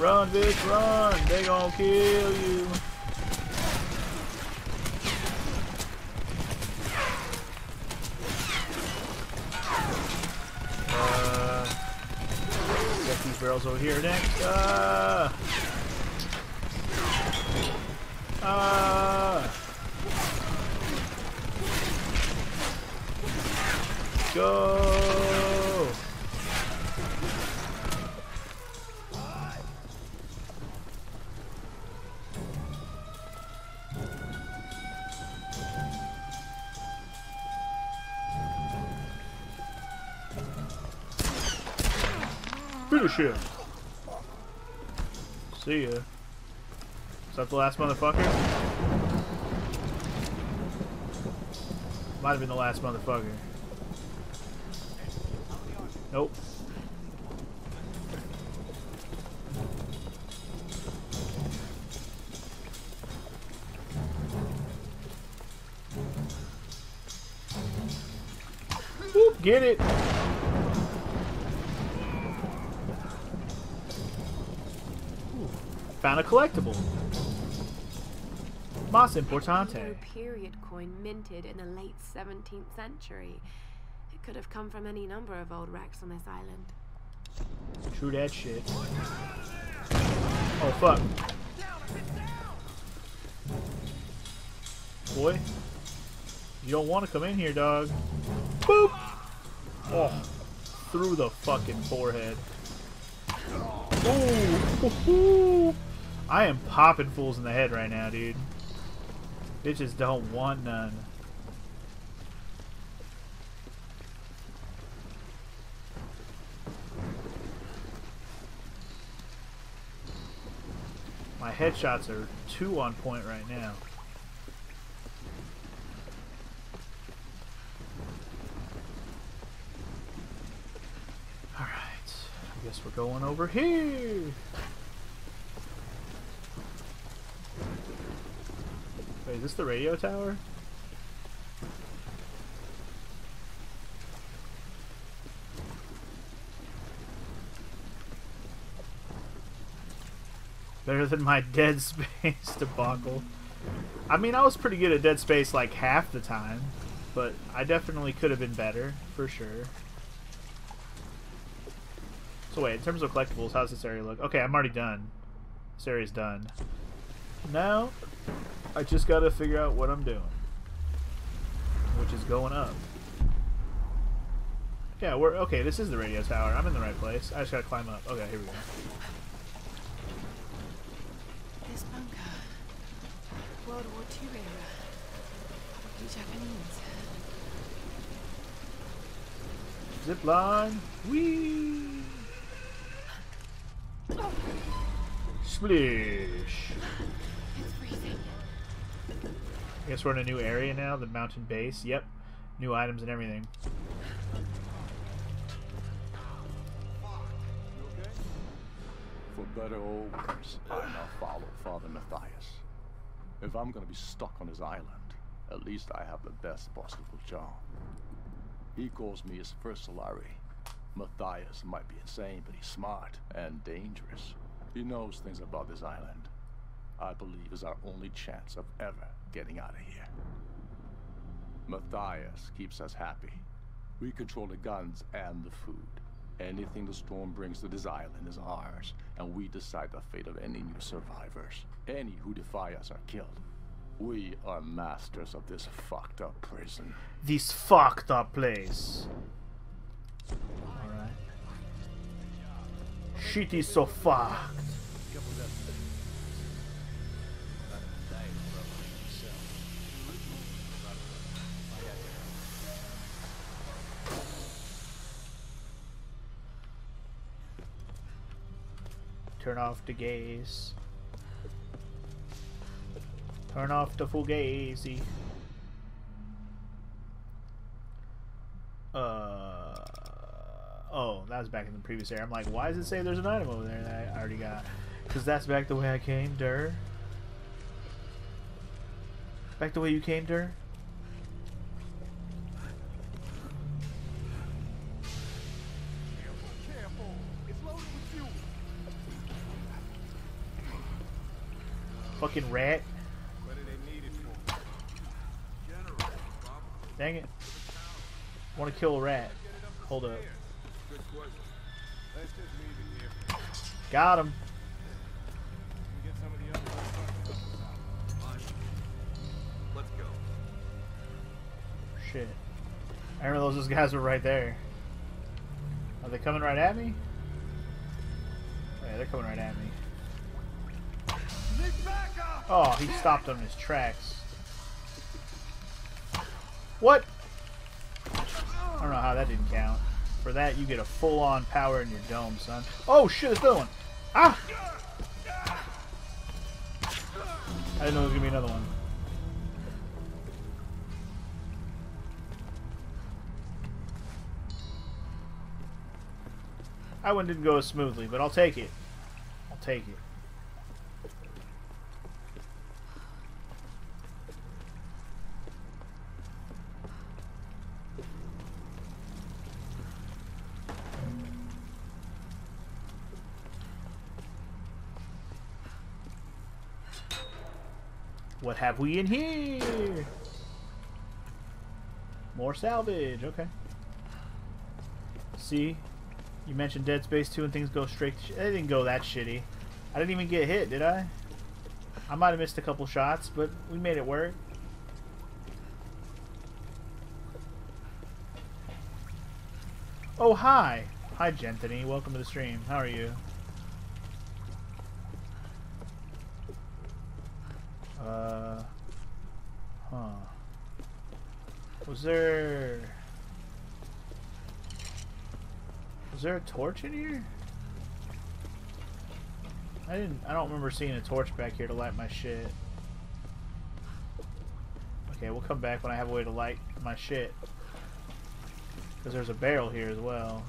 run, bitch, run! They gon' kill you! Uh... Got these barrels over here next. Uh... Uh... Go! Shit. See ya. Is that the last motherfucker? Might have been the last motherfucker. Nope. Get it! Ooh, found a collectible. Mas importante. A period coin minted in the late seventeenth century. It could have come from any number of old wrecks on this island. True that shit. Oh fuck. Boy, you don't want to come in here, dog. Boop! Oh, through the fucking forehead. Ooh! I am popping fools in the head right now, dude. Bitches don't want none. My headshots are too on point right now. Alright, I guess we're going over here. Wait, is this the radio tower? Better than my Dead Space debacle. I mean, I was pretty good at Dead Space like half the time, but I definitely could have been better, for sure. So wait, in terms of collectibles, how's this area look? Okay, I'm already done. This area's done. Now, I just gotta figure out what I'm doing, which is going up. Yeah, we're okay. This is the radio tower. I'm in the right place. I just gotta climb up. Okay, here we go. This bunker, World War Two era, probably Japanese. Zip line, wee, oh. Splish. I guess we're in a new area now, the mountain base. Yep. New items and everything. For better or worse, I now follow Father Matthias. If I'm going to be stuck on his island, at least I have the best possible job. He calls me his first Solari. Matthias might be insane, but he's smart and dangerous. He knows things about this island. I believe is our only chance of ever getting out of here. Matthias keeps us happy. We control the guns and the food. Anything the storm brings to this island is ours, and we decide the fate of any new survivors. Any who defy us are killed. We are masters of this fucked up prison. This fucked up place. Alright. Shit is so fucked. Turn off the gaze. Turn off the fugazi. Uh oh, that was back in the previous area. I'm like, why does it say there's an item over there that I already got? Because that's back the way I came, Durr. Back the way you came, Durr. Fucking rat. What do they need it for? Dang it. I want to kill a rat. Hold up. Got him. Let's go. Shit. I remember those guys were right there. Are they coming right at me? Yeah, they're coming right at me. Oh, he stopped on his tracks. What? I don't know how that didn't count. For that, you get a full-on power in your dome, son. Oh, shit, it's another one. Ah! I didn't know there was going to be another one. That one didn't go as smoothly, but I'll take it. I'll take it. What have we in here? More salvage. Okay. See? You mentioned Dead Space two and things go straight to sh they didn't go that shitty. I didn't even get hit, did I? I might have missed a couple shots, but we made it work. Oh, hi! Hi, Gentany. Welcome to the stream. How are you? Uh... Huh. Was there... Was there a torch in here? I didn't... I don't remember seeing a torch back here to light my shit. Okay, we'll come back when I have a way to light my shit. Because there's a barrel here as well.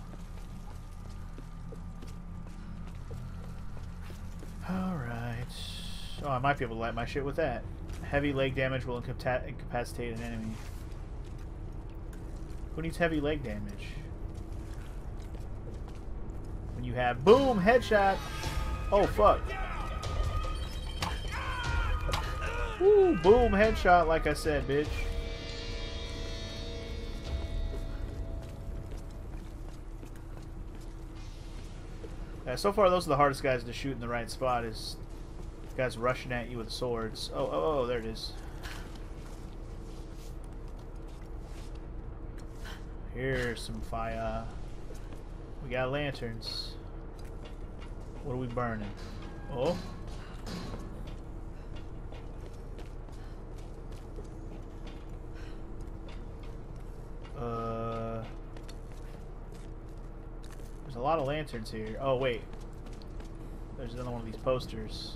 Alright. Oh, I might be able to light my shit with that. Heavy leg damage will incapac incapacitate an enemy. Who needs heavy leg damage? When you have... Boom! Headshot! Oh, fuck. Woo! Boom! Headshot, like I said, bitch. Yeah, so far, those are the hardest guys to shoot in the right spot, is guys rushing at you with swords. Oh, oh, oh, there it is. Here's some fire. We got lanterns. What are we burning? Oh. Uh. There's a lot of lanterns here. Oh, wait. There's another one of these posters.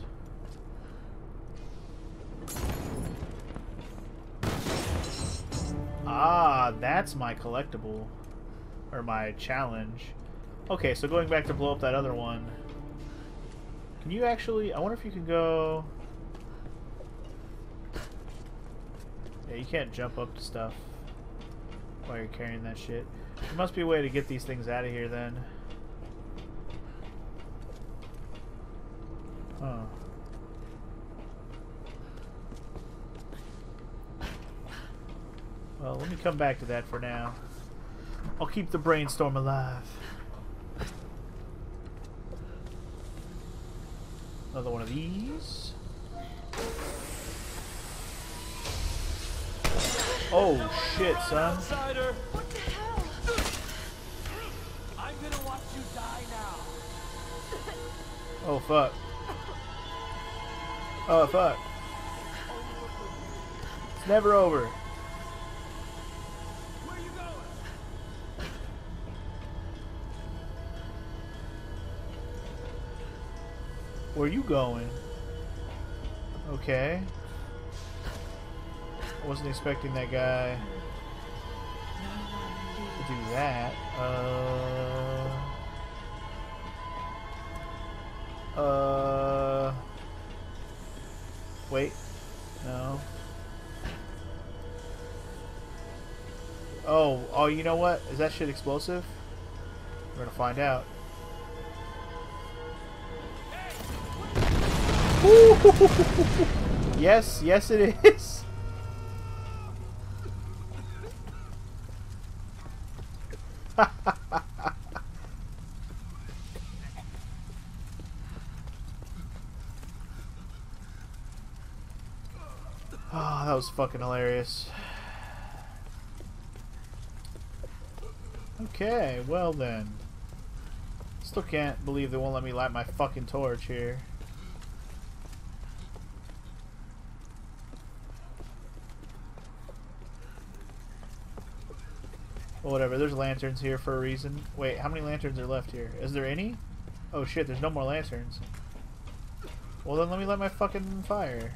Ah, that's my collectible. Or my challenge. Okay, so going back to blow up that other one. Can you actually... I wonder if you can go... Yeah, you can't jump up to stuff while you're carrying that shit. There must be a way to get these things out of here then. Huh. Well, let me come back to that for now. I'll keep the brainstorm alive. Another one of these. Oh shit, son. What the hell? I'm gonna watch you die now. Oh fuck. Oh fuck. It's never over. Where are you going? Okay. I wasn't expecting that guy to do that. Uh. Uh. Wait. No. Oh, oh, you know what? Is that shit explosive? We're gonna find out. Yes, yes it is. Oh, that was fucking hilarious. Okay, well then. Still can't believe they won't let me light my fucking torch here. Well, whatever, there's lanterns here for a reason. Wait, how many lanterns are left here? Is there any? Oh shit, there's no more lanterns. Well then let me light my fucking fire.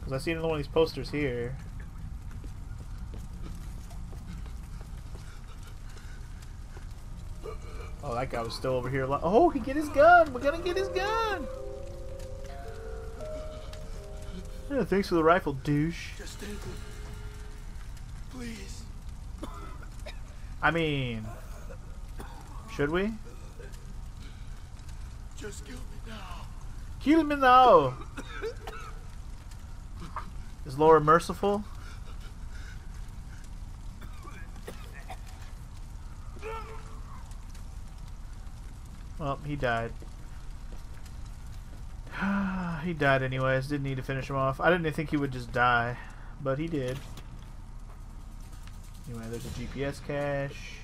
Because I see another one of these posters here. Oh, that guy was still over here. Oh, he get his gun! We're gonna get his gun! Yeah, thanks for the rifle, douche. Just take it. Please. I mean, should we? Just kill me now. Kill me now. Is Laura merciful? Well, he died. He died anyways. Didn't need to finish him off. I didn't think he would just die, but he did. Anyway, there's a G P S cache.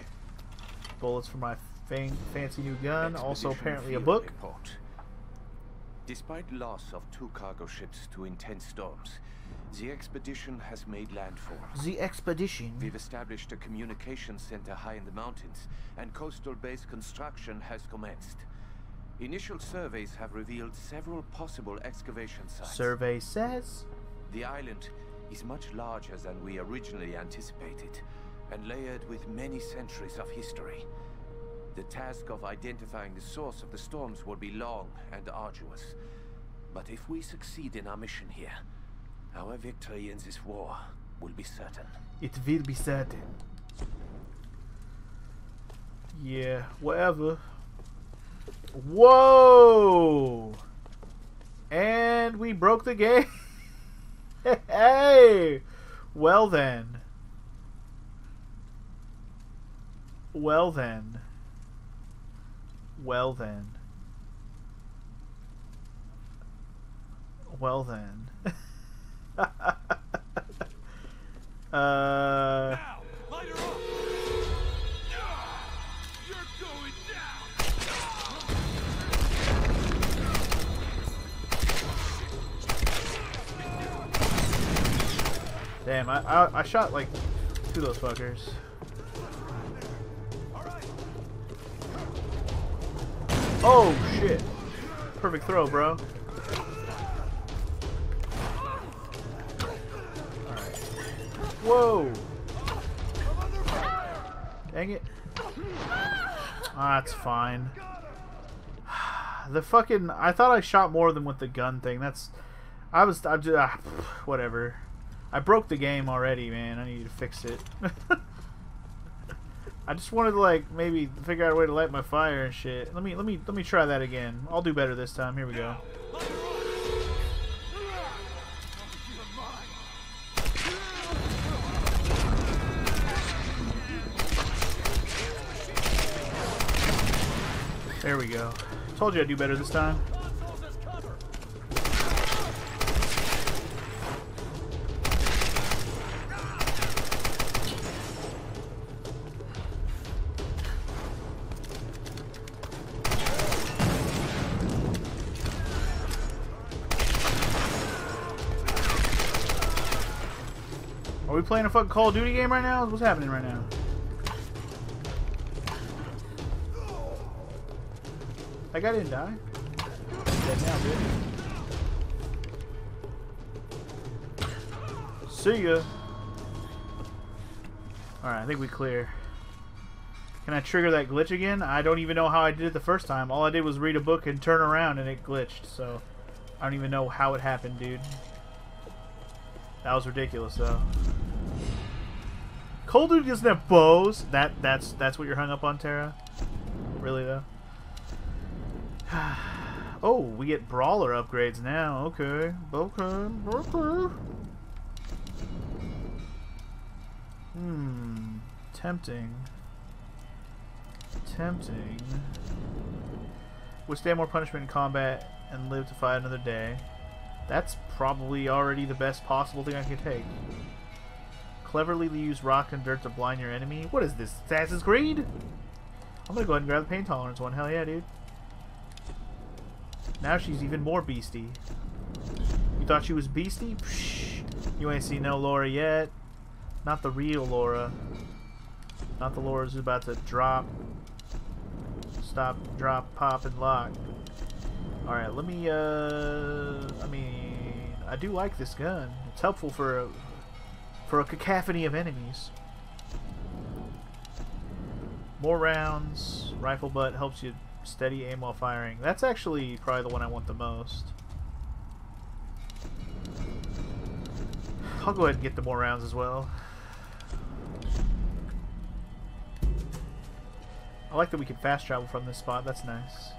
Bullets for my fang fancy new gun. Expedition also apparently a book. Report. Despite loss of two cargo ships to intense storms, the expedition has made landfall. The expedition? We've established a communication center high in the mountains, and coastal base construction has commenced. Initial surveys have revealed several possible excavation sites. Survey says? The island is much larger than we originally anticipated, and layered with many centuries of history. The task of identifying the source of the storms will be long and arduous. But if we succeed in our mission here, our victory in this war will be certain. It will be certain. Yeah, whatever. Whoa! And we broke the game. Hey! Well then. Well then. Well then. Well then. uh, now, light her up. You're going down. Damn, I, I I shot like two of those fuckers. Oh shit! Perfect throw, bro. Alright. Whoa! Dang it. Ah, it's fine. The fucking... I thought I shot more than with the gun thing. That's... I was... I just, ah, whatever. I broke the game already, man. I need to fix it. I just wanted to like maybe figure out a way to light my fire and shit. Let me let me let me try that again. I'll do better this time. Here we go. There we go. Told you I'd do better this time. Are we playing a fucking Call of Duty game right now? What's happening right now? That guy didn't die. He's dead now, dude. See ya. Alright, I think we clear. Can I trigger that glitch again? I don't even know how I did it the first time. All I did was read a book and turn around and it glitched, so I don't even know how it happened, dude. That was ridiculous though. Call of Duty doesn't have bows. That that's that's what you're hung up on, Terra. Really though. Oh, we get brawler upgrades now. Okay, okay, okay. Hmm, tempting, tempting. Withstand more punishment in combat and live to fight another day. That's probably already the best possible thing I could take. Cleverly use rock and dirt to blind your enemy. What is this, Assassin's Creed? I'm gonna go ahead and grab the pain tolerance one. Hell yeah, dude. Now she's even more beastie. You thought she was beastie? Psh, you ain't seen no Laura yet. Not the real Laura. Not the Laura who's about to drop. Stop, drop, pop, and lock. Alright, let me, uh... I mean, I do like this gun. It's helpful for a... for a cacophony of enemies. More rounds. Rifle butt helps you steady aim while firing. That's actually probably the one I want the most. I'll go ahead and get the more rounds as well. I like that we can fast travel from this spot. That's nice.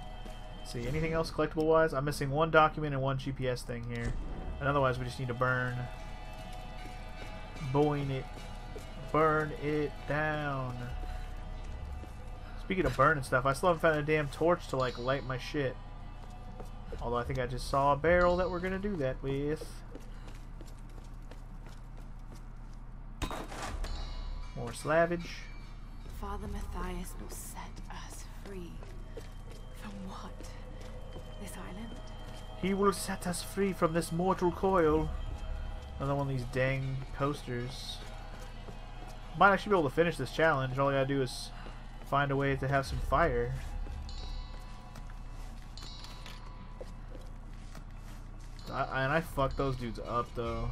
see, anything else collectible-wise? I'm missing one document and one G P S thing here. And otherwise, we just need to burn. Boing it. Burn it down. Speaking of burning stuff, I still haven't found a damn torch to, like, light my shit. Although I think I just saw a barrel that we're gonna do that with. More slavage. Father Matthias will set us free. From what? This island? He will set us free from this mortal coil. Another one of these dang posters. Might actually be able to finish this challenge. All I gotta do is find a way to have some fire. I, and I fucked those dudes up though.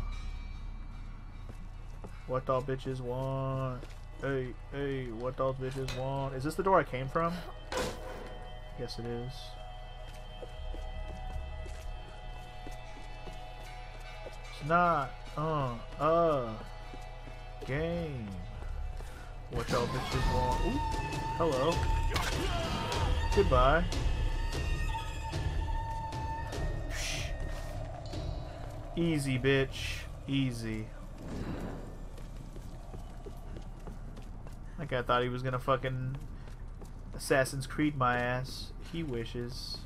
What y'all bitches want? Hey, hey, what y'all bitches want? Is this the door I came from? Yes, it is. It's not uh uh game. What y'all bitches want? Ooh, hello. Goodbye. Easy, bitch. Easy. Like I thought he was gonna fucking Assassin's Creed my ass. He wishes.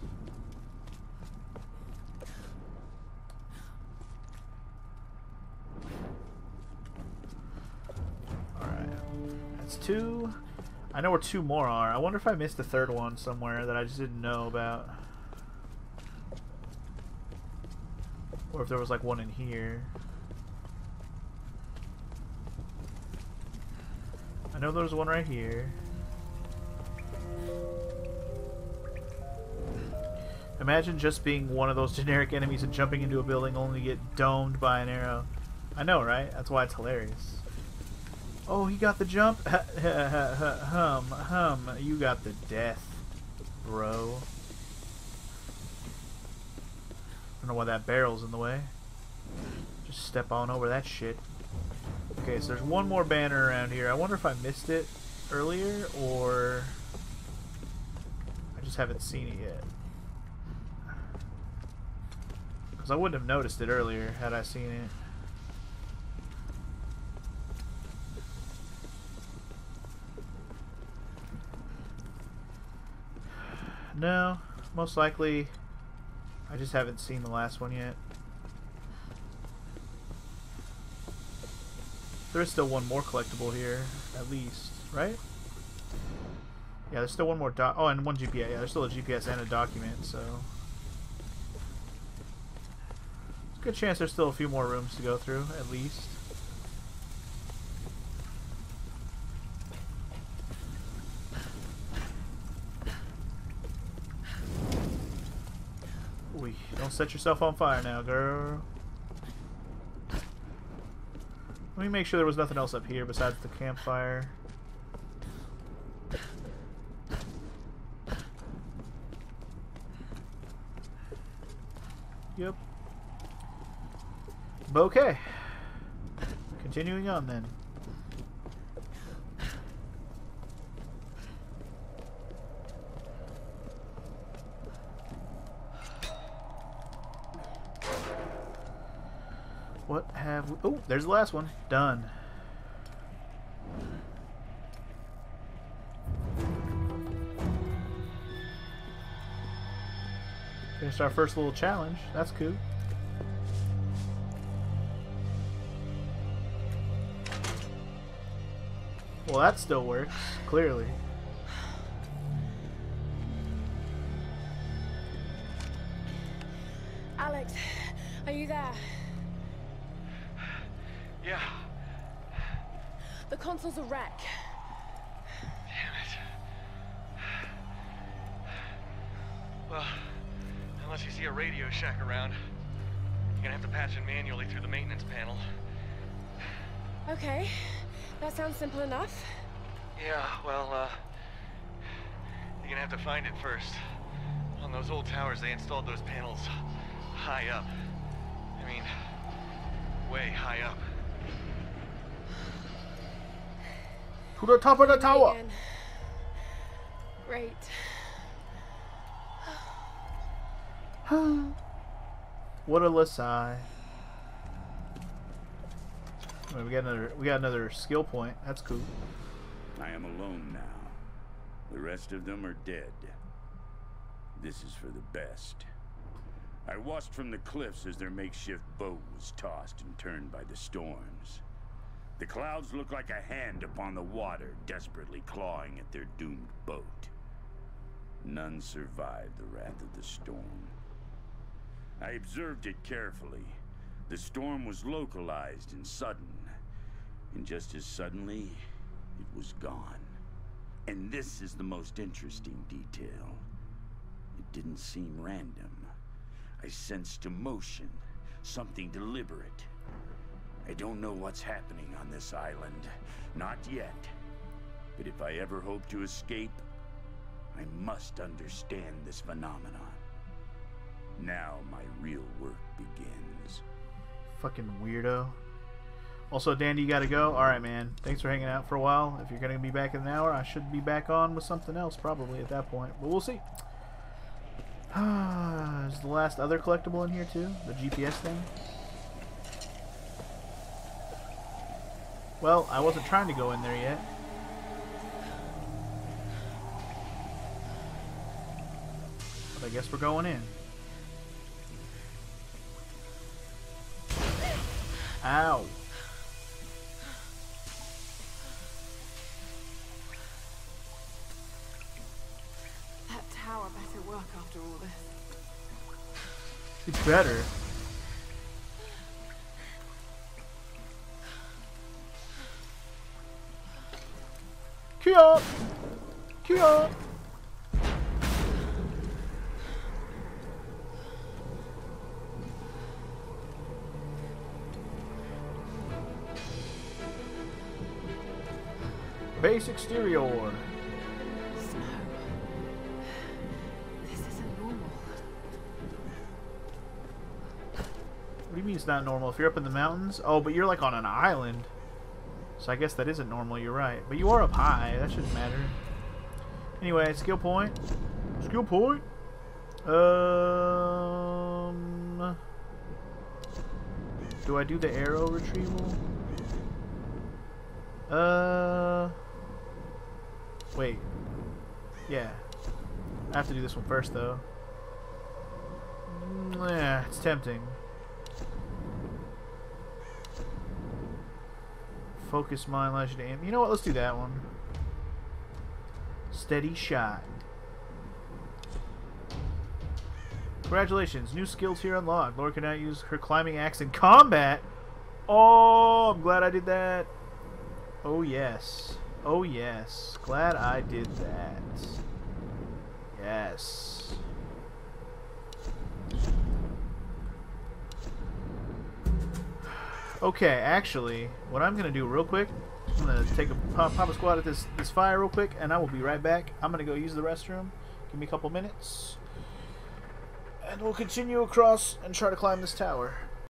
Alright. That's two. I know where two more are. I wonder if I missed the third one somewhere that I just didn't know about. Or if there was like one in here. I know there was one right here. Imagine just being one of those generic enemies and jumping into a building only to get domed by an arrow. I know, right? That's why it's hilarious. Oh, he got the jump? hum, hum. You got the death, bro. I don't know why that barrel's in the way. Just step on over that shit. Okay, so there's one more banner around here. I wonder if I missed it earlier, or I just haven't seen it yet. Because I wouldn't have noticed it earlier had I seen it. No, most likely I just haven't seen the last one yet. There is still one more collectible here, at least, right? Yeah, there's still one more doc- oh, and one G P S. Yeah, there's still a G P S and a document, so... There's a good chance there's still a few more rooms to go through, at least. Set yourself on fire now, girl. Let me make sure there was nothing else up here besides the campfire. Yep. Okay. Continuing on then. What have we... Oh, there's the last one. Done. Finished our first little challenge. That's cool. Well, that still works, clearly. Alex, are you there? Yeah. The console's a wreck. Damn it. Well, unless you see a Radio Shack around, you're gonna have to patch it manually through the maintenance panel. Okay. That sounds simple enough. Yeah, well, uh... you're gonna have to find it first. On those old towers, they installed those panels high up. I mean, way high up. To the top of the tower. Megan. Great. What a lasai. We got another. We got another skill point. That's cool. I am alone now. The rest of them are dead. This is for the best. I watched from the cliffs as their makeshift boat was tossed and turned by the storms. The clouds looked like a hand upon the water, desperately clawing at their doomed boat. None survived the wrath of the storm. I observed it carefully. The storm was localized and sudden, and just as suddenly, it was gone. And this is the most interesting detail. It didn't seem random. I sensed emotion, something deliberate. I don't know what's happening on this island, not yet. But if I ever hope to escape, I must understand this phenomenon. Now my real work begins. Fucking weirdo. Also, Dandy, you gotta go? Alright, man. Thanks for hanging out for a while. If you're gonna be back in an hour, I should be back on with something else probably at that point. But we'll see. Is the last other collectible in here too? The G P S thing? Well, I wasn't trying to go in there yet. But I guess we're going in. Ow. That tower better work after all this. It's better. Kia! Kia! Base exterior. Snow. This isn't normal. What do you mean it's not normal? If you're up in the mountains? Oh, but you're like on an island. So I guess that isn't normal, you're right. But you are up high, that shouldn't matter. Anyway, skill point. Skill point. Um Do I do the arrow retrieval? Uh Wait. Yeah. I have to do this one first, though. Yeah, it's tempting. Focus mine allows you to aim. You know what? Let's do that one. Steady shot. Congratulations. New skills here unlocked. Laura can now use her climbing axe in combat. Oh, I'm glad I did that. Oh, yes. Oh, yes. Glad I did that. Yes. Okay, actually, what I'm going to do real quick, I'm going to take a pop, pop a squad at this, this fire real quick, and I will be right back. I'm going to go use the restroom. Give me a couple minutes. And we'll continue across and try to climb this tower.